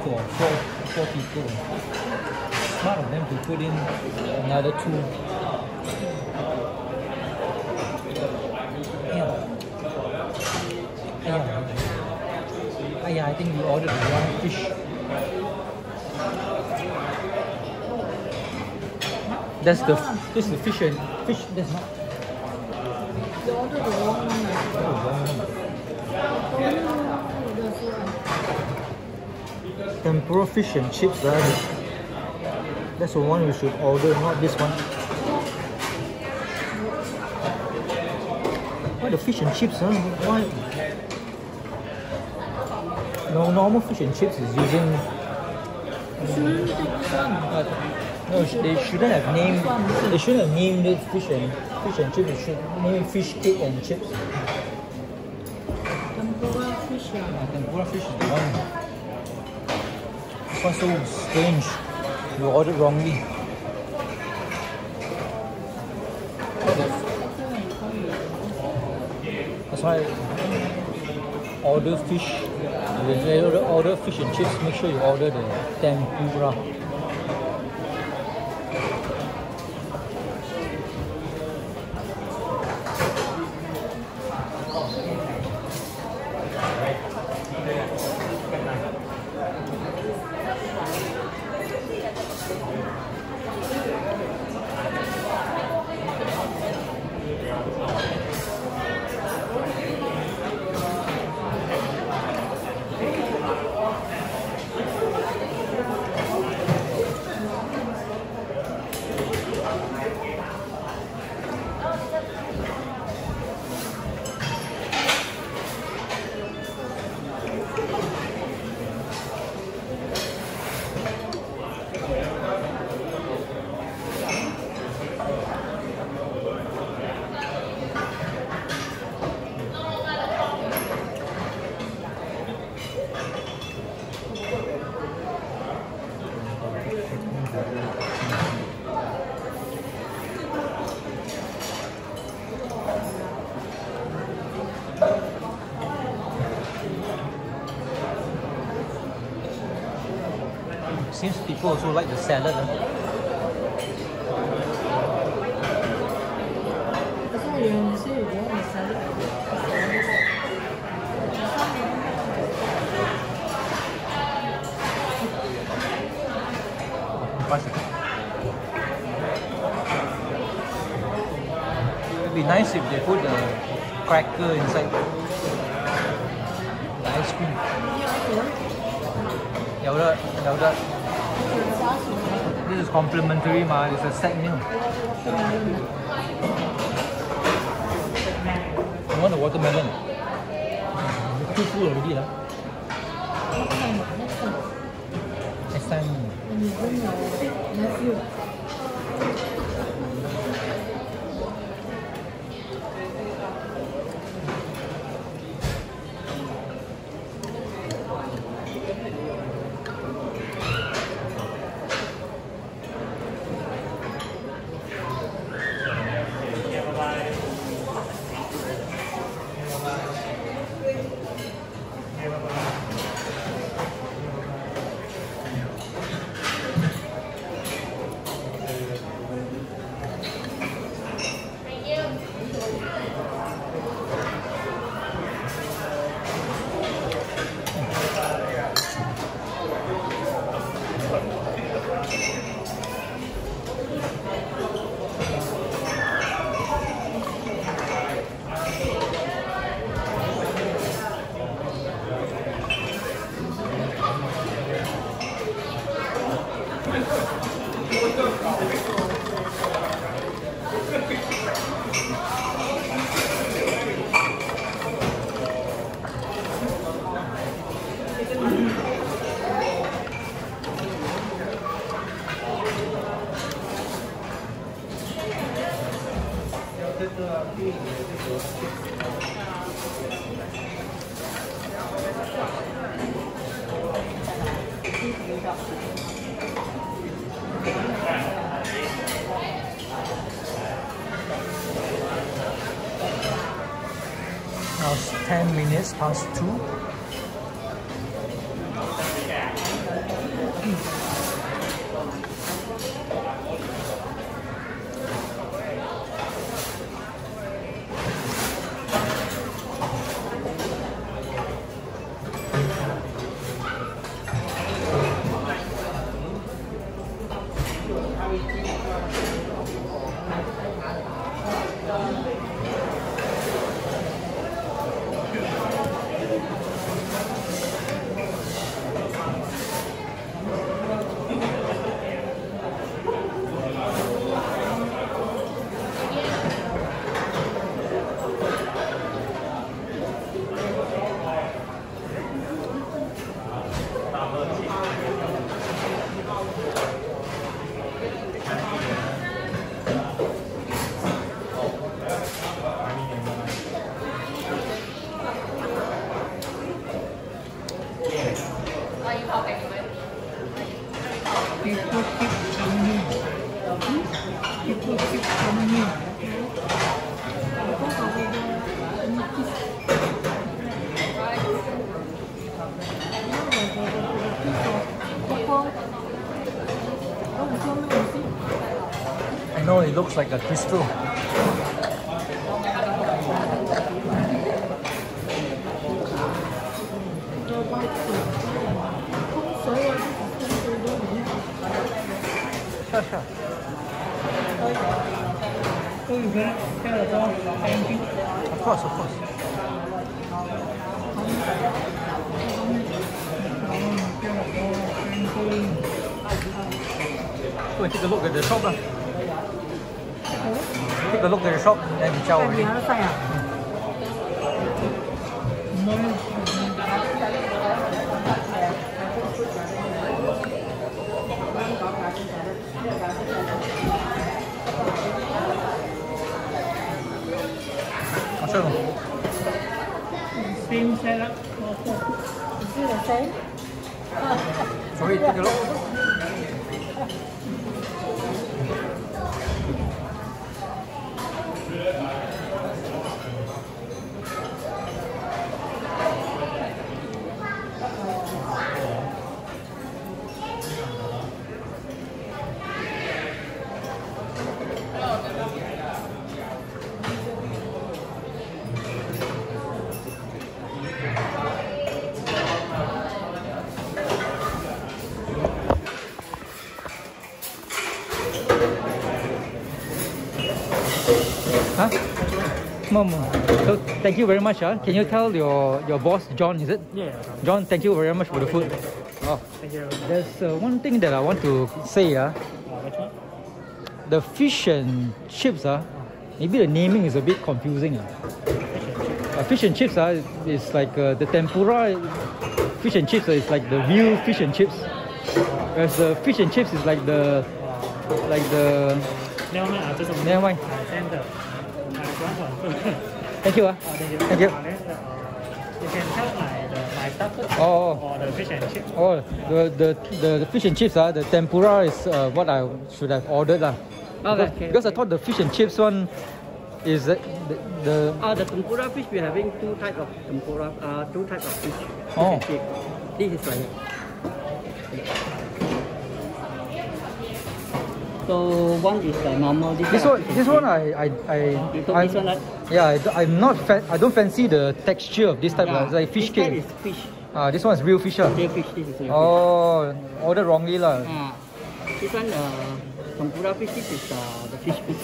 For four people. Smart of them to put in another two. Yeah, I think we ordered the wrong fish. That's the fish and fish. That's not. They ordered the wrong one. Tempura fish and chips, right? That's the one you should order, not this one. Why the fish and chips, huh? Why? No, normal fish and chips is using... No, they shouldn't have named... They shouldn't have named it fish and chips. They should name fish cake and chips. Tempura fish, yeah. Tempura fish is the one. That's so strange. You ordered wrongly. That's why order fish. When you order fish and chips, make sure you order the tempura. Seems people also like the salad. It would be nice if they put a cracker inside the ice cream. Yeah, this is complimentary, ma. It's a set meal. I want a watermelon. It's too full already, lah. Next time. Now it's 10 minutes past 2. I know it looks like a crystal. Of course, of course. Go and take a look at the shop. Take a look at the shop and we tell already. Same setup. Is it the same? Sorry, take a look. So thank you very much. Can you tell your boss, John, is it? Yeah. John, thank you very much for the food. Oh, thank you. There's one thing that I want to say. The fish and chips, maybe the naming is a bit confusing. Fish and chips is like the tempura fish and chips is like the real fish and chips. Whereas the fish and chips is like the... Never mind. Thank you. Thank you. Thank you. You can tell my stuff or the fish and chips. Oh, the fish and chips, the tempura is what I should have ordered. Because I thought the fish and chips one is the tempura fish. We're having two types of tempura, two types of fish. Oh. This is like so one is the normal. I don't fancy the texture of this type. It's like fish cake. This type is fish. This one is real fish. Real fish. This is real fish. Ordered wrongly lah. This one tempura fish. This is the fish cake.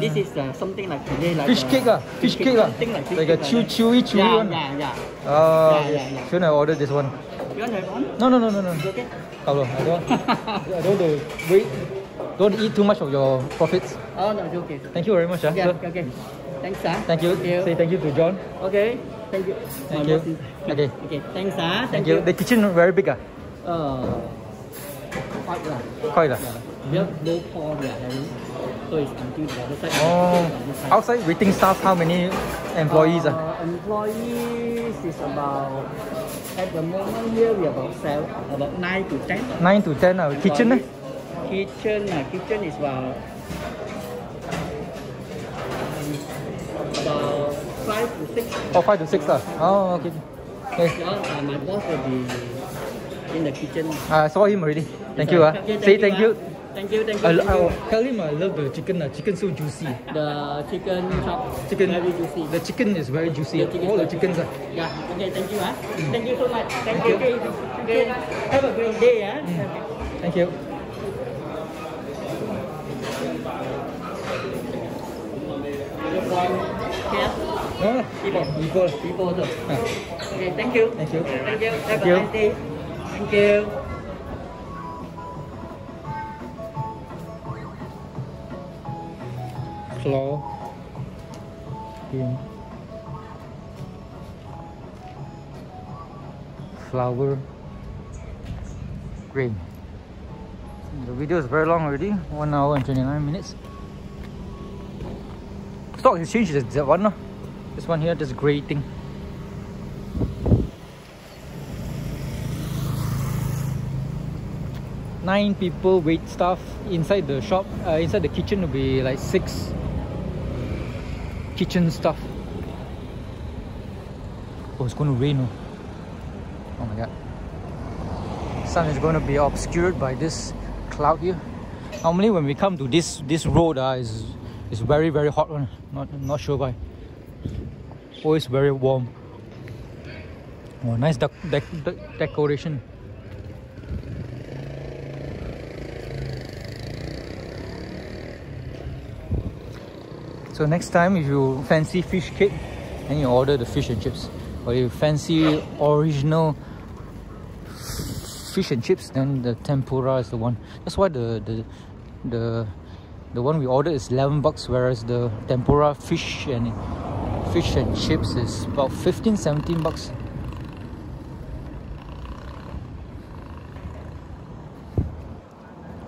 This is something like today like fish cake like a chewy one. Shouldn't I order this one? You want to have one? No. It's okay. Don't eat too much of your profits. Oh no, it's okay. Thank you very much. Okay. Thanks, sir. Thank you. Say thank you to John. Okay. Thank you. Thank you. Okay. Thanks, sir. Thank you. The kitchen very big, quite lah. Quite lah. Yep. No problem. employees until the other side. Oh. Outside waiting staff, how many employees? Employees is about, at the moment here we are about 9 to 10. 9 to 10. Kitchen? Kitchen is about 5 to 6. Oh, 5 to 6. Oh, okay. Okay. My boss will be in the kitchen. I saw him already. Thank you. Say thank you. Thank you. Tell him I love the chicken. Chicken so juicy. The chicken shop. Chicken very juicy. The chicken is very juicy. All the chickens are. Yeah. Okay. Thank you. Thank you so much. Thank you. Have a great day. Thank you. People. Okay. Thank you. Have a nice day. Thank you. Claw. Flower. Green. The video is very long already. 1 hour and 29 minutes. Stock exchange is that one. This one here, this grey thing. Nine people wait staff inside the shop. Inside the kitchen will be like 6. Kitchen stuff. Oh, it's going to rain. Oh my god. Sun is going to be obscured by this cloud here. Normally when we come to this road, it's very very hot one. Not sure why. Always very warm. Oh, nice decoration. So next time if you fancy fish cake, then you order the fish and chips. Or if you fancy original fish and chips, then the tempura is the one. That's why the one we ordered is 11 bucks, whereas the tempura fish and chips is about 15, 17 bucks.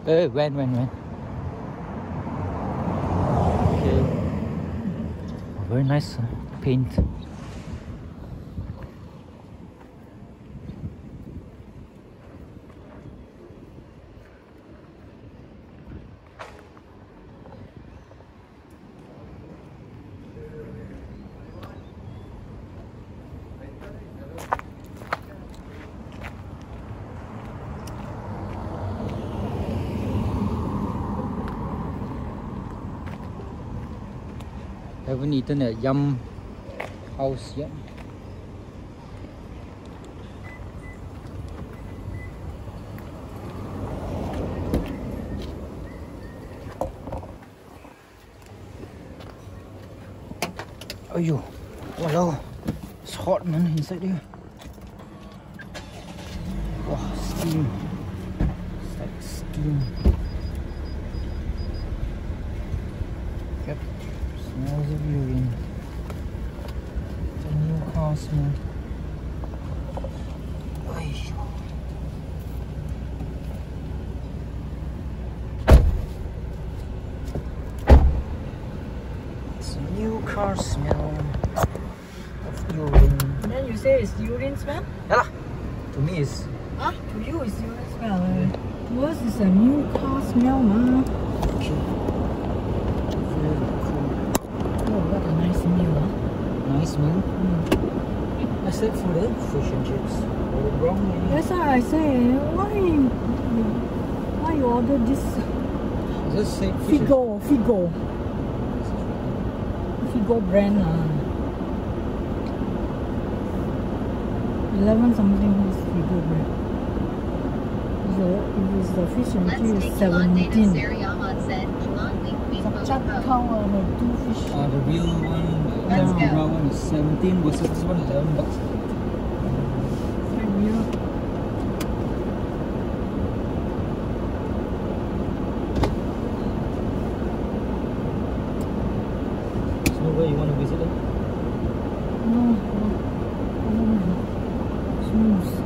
When? Very nice paint. Haven't eaten at Yum House yet. Ayo, wow, it's hot man inside here. Wow, steam. It's like steam. Smells of urine. It's a new car smell. It's a new car smell of urine. Then you say it's urine smell? Yeah. To me it's. Ah, to you it's urine smell. To us it's a new car smell, man. Okay. Nice meal. I said for the fish and chips. Wrong. That's why I say why you order this? Just say Figo brand. 11 something is Figo brand. It is the fish and chips 17. Two fish. The real one. One is 17 versus this one is 11 bucks. There's nowhere you want to visit it? No. It's nice.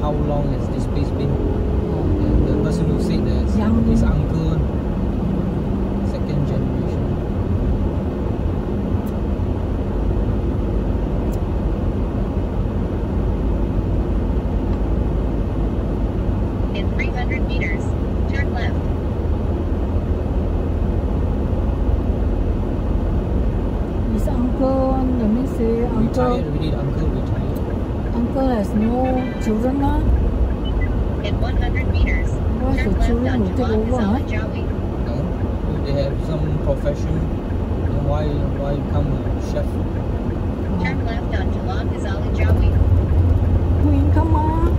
How long has this been? this bit. The person who said that this uncle, second generation. In 300 meters, turn left. This uncle, let me say, uncle. Retired, we need uncle retired. Uncle has no children now. In 100 meters, turn left on Jawan Jawi. No, they have some profession. And why become a chef? Turn left on Jawan Jawi. Who income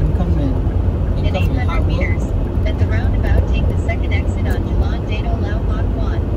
income man. In 800 meters, at the roundabout, take the second exit on Jalan Dado Lau Hok Wan.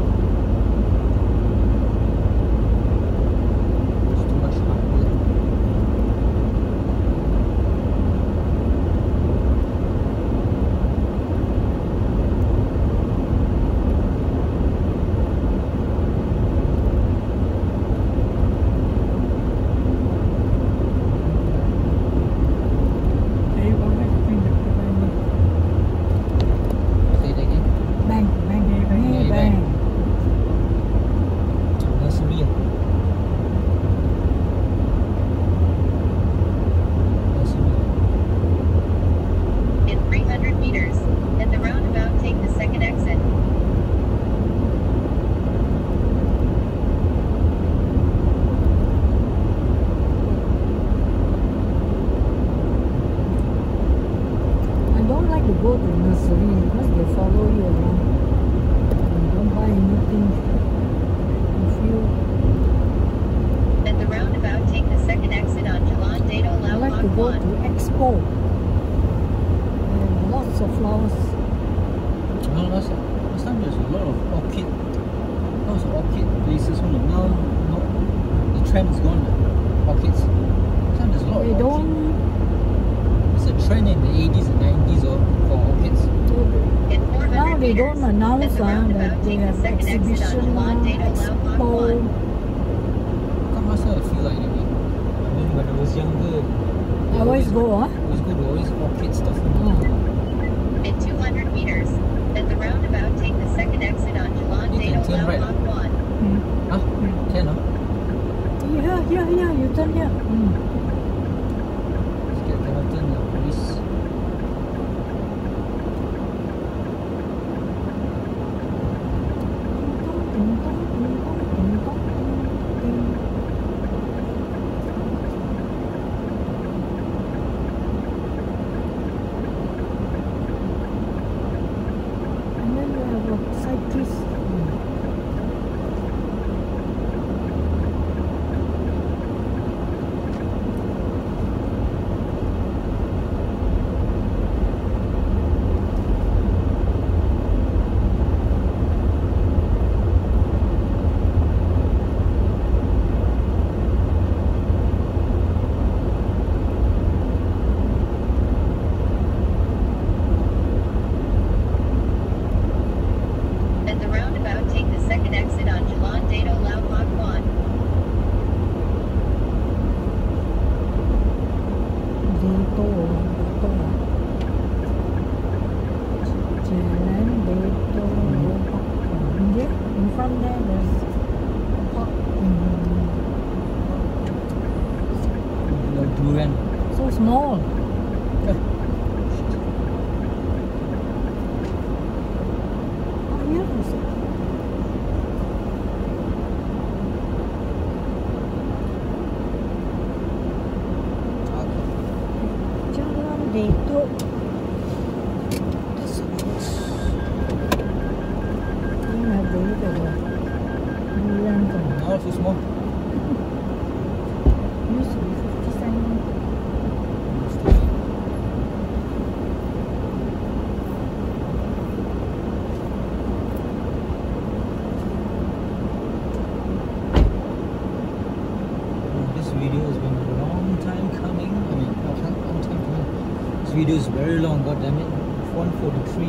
Video is very long, god damn it. 1:43,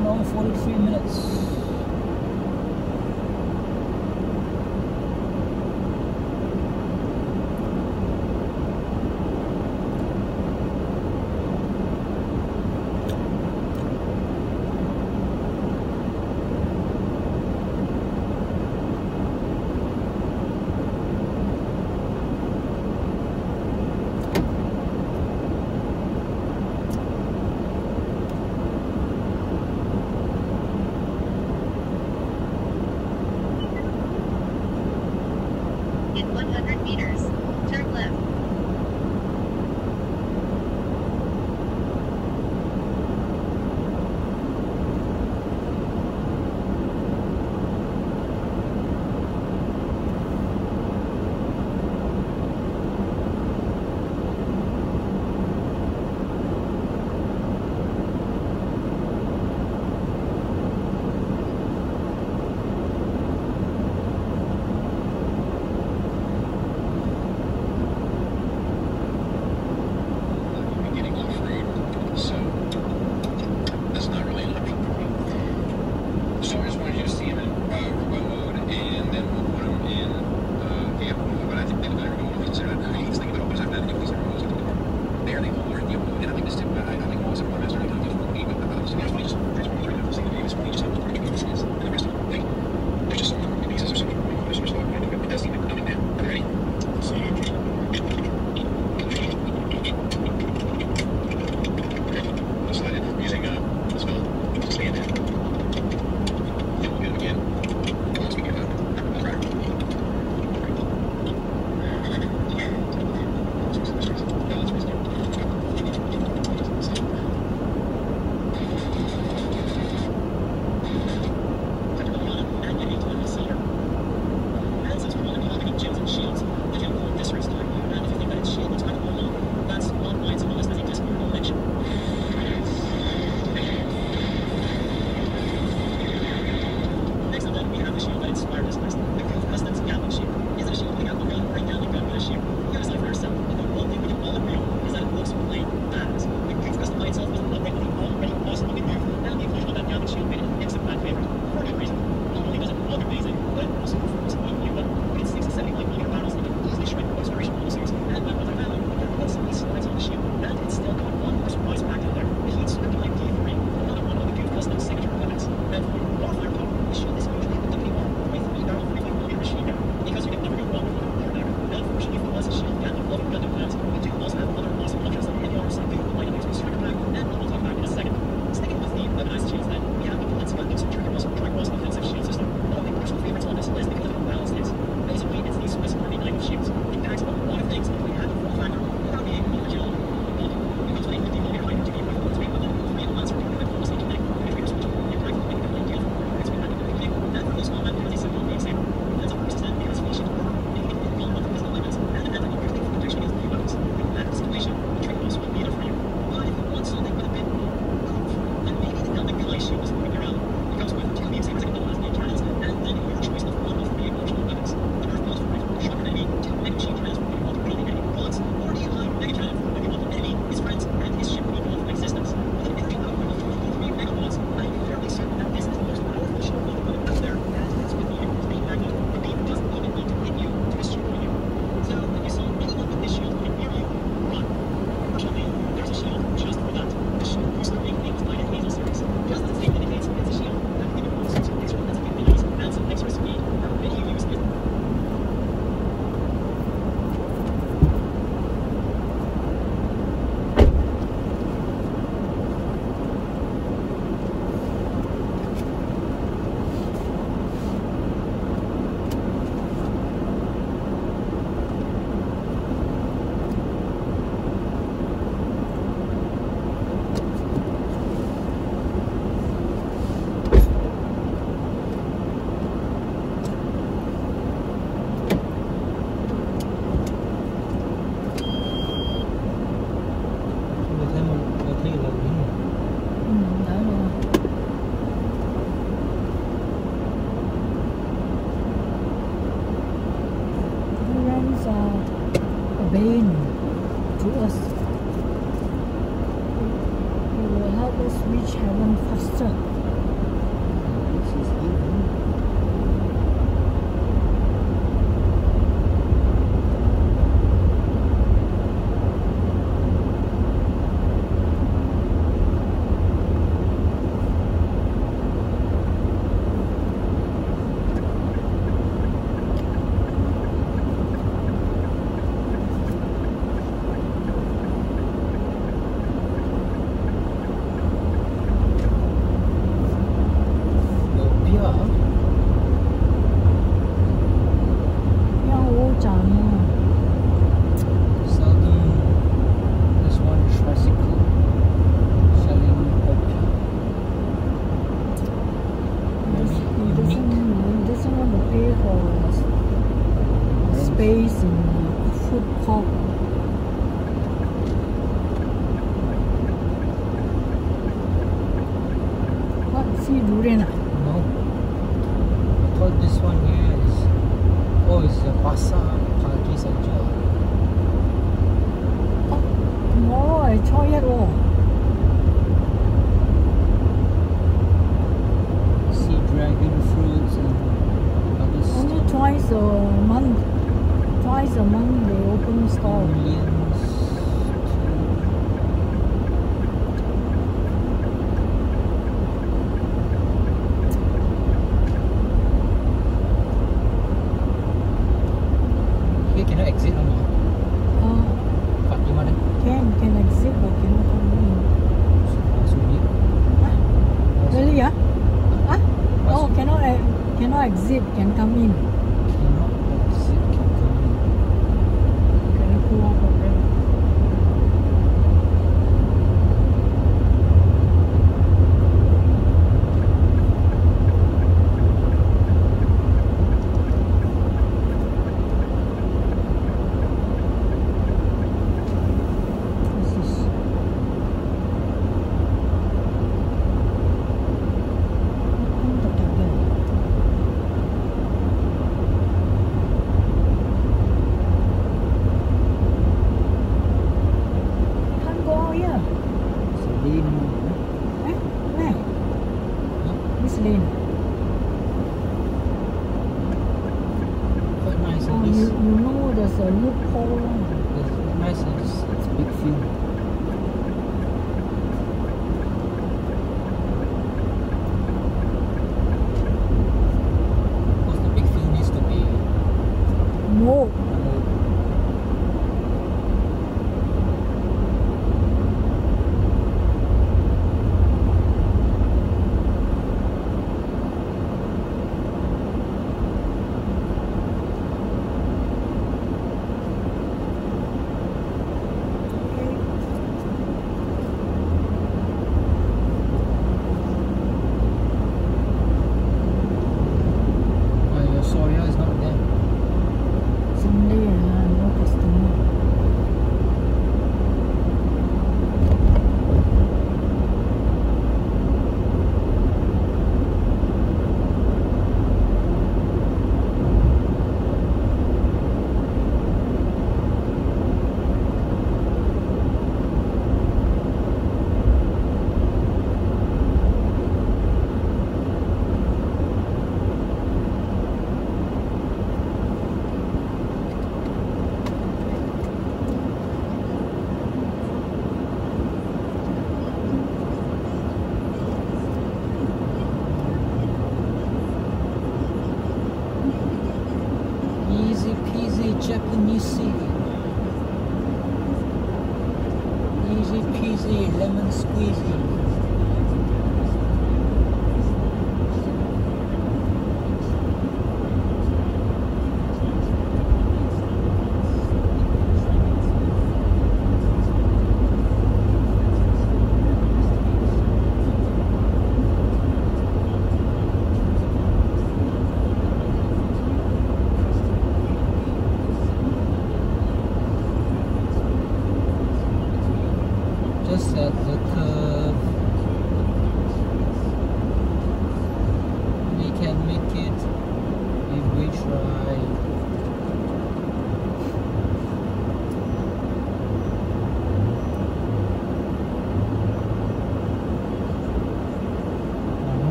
1:43 minutes. 100 meters. Turn left. based in food court. What? See durian? No. I thought this one here is... Oh, it's a pasar, Kaki Sanjay. Oh, tomorrow I try it all. See dragon fruits and other stuff. Only twice a month. Twice a month they open the store. Millions. Here cannot exit or not? But you want it? Can exit but cannot come in. Huh? Really? Huh? Huh? Oh, cannot exit, can come in.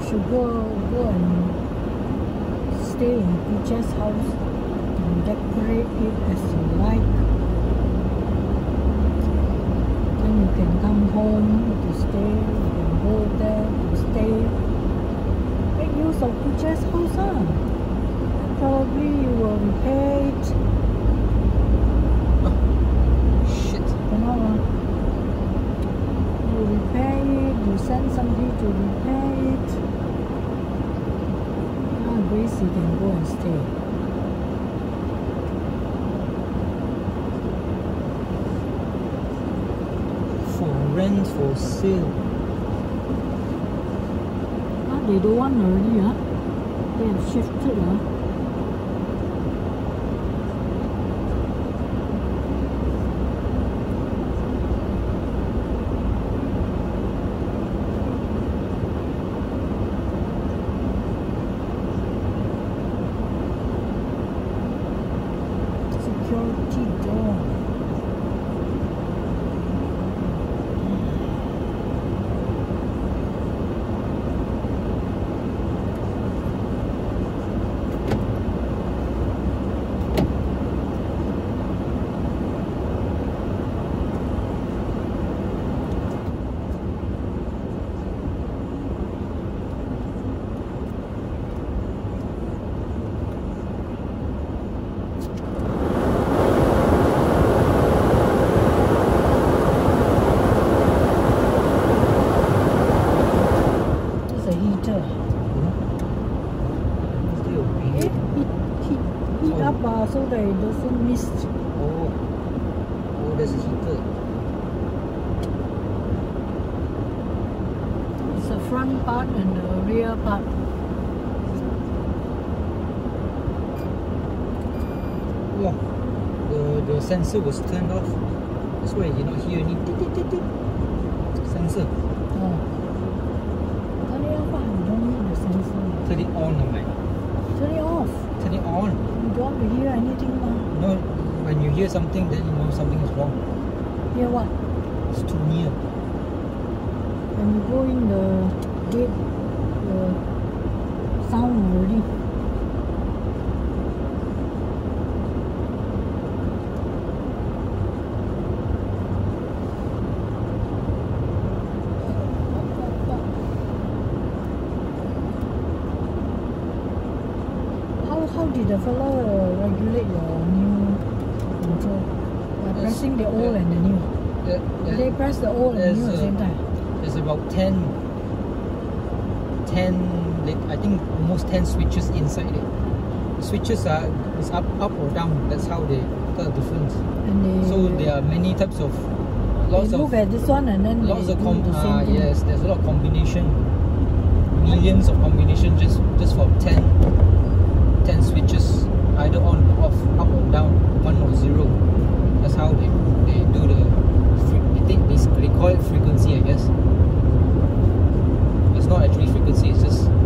you should go and stay in teacher's house and decorate it as you like. Then you can come home to stay, you can go there to stay. Make use of teacher's house, huh? Probably you will repair it. Oh, shit. You know, you repair it, you send somebody to repair it. Now Grace, you can go and stay. For rent, for sale. Ah, they don't want already, huh? They have shifted, huh? So that it doesn't mist. Oh, oh, there's a heater. It's the front part and the rear part. Yeah, the sensor was turned off. That's why you don't hear any sensor. Oh. Turn it off, you don't need the sensor. Turn it on, man. Turn it off. Turn it on. You don't want to hear anything wrong? No, when you hear something, then you know something is wrong. Hear what? It's too near. When you go in the gate, the sound already. Did the fella regulate your new control? They're pressing the old and the new. They press the old and new at the same time? There's about 10, I think almost 10 switches inside it. The switches are up or down, that's how they tell the difference. And they, so there are many types of... Lots they move of, at this one and then lots they of the same thing. Yes, there's a lot of combination. Millions of combination just for 10 switches, either on, off, up or down, 1 or 0. That's how they do the. They call it frequency, I guess. It's not actually frequency. It's just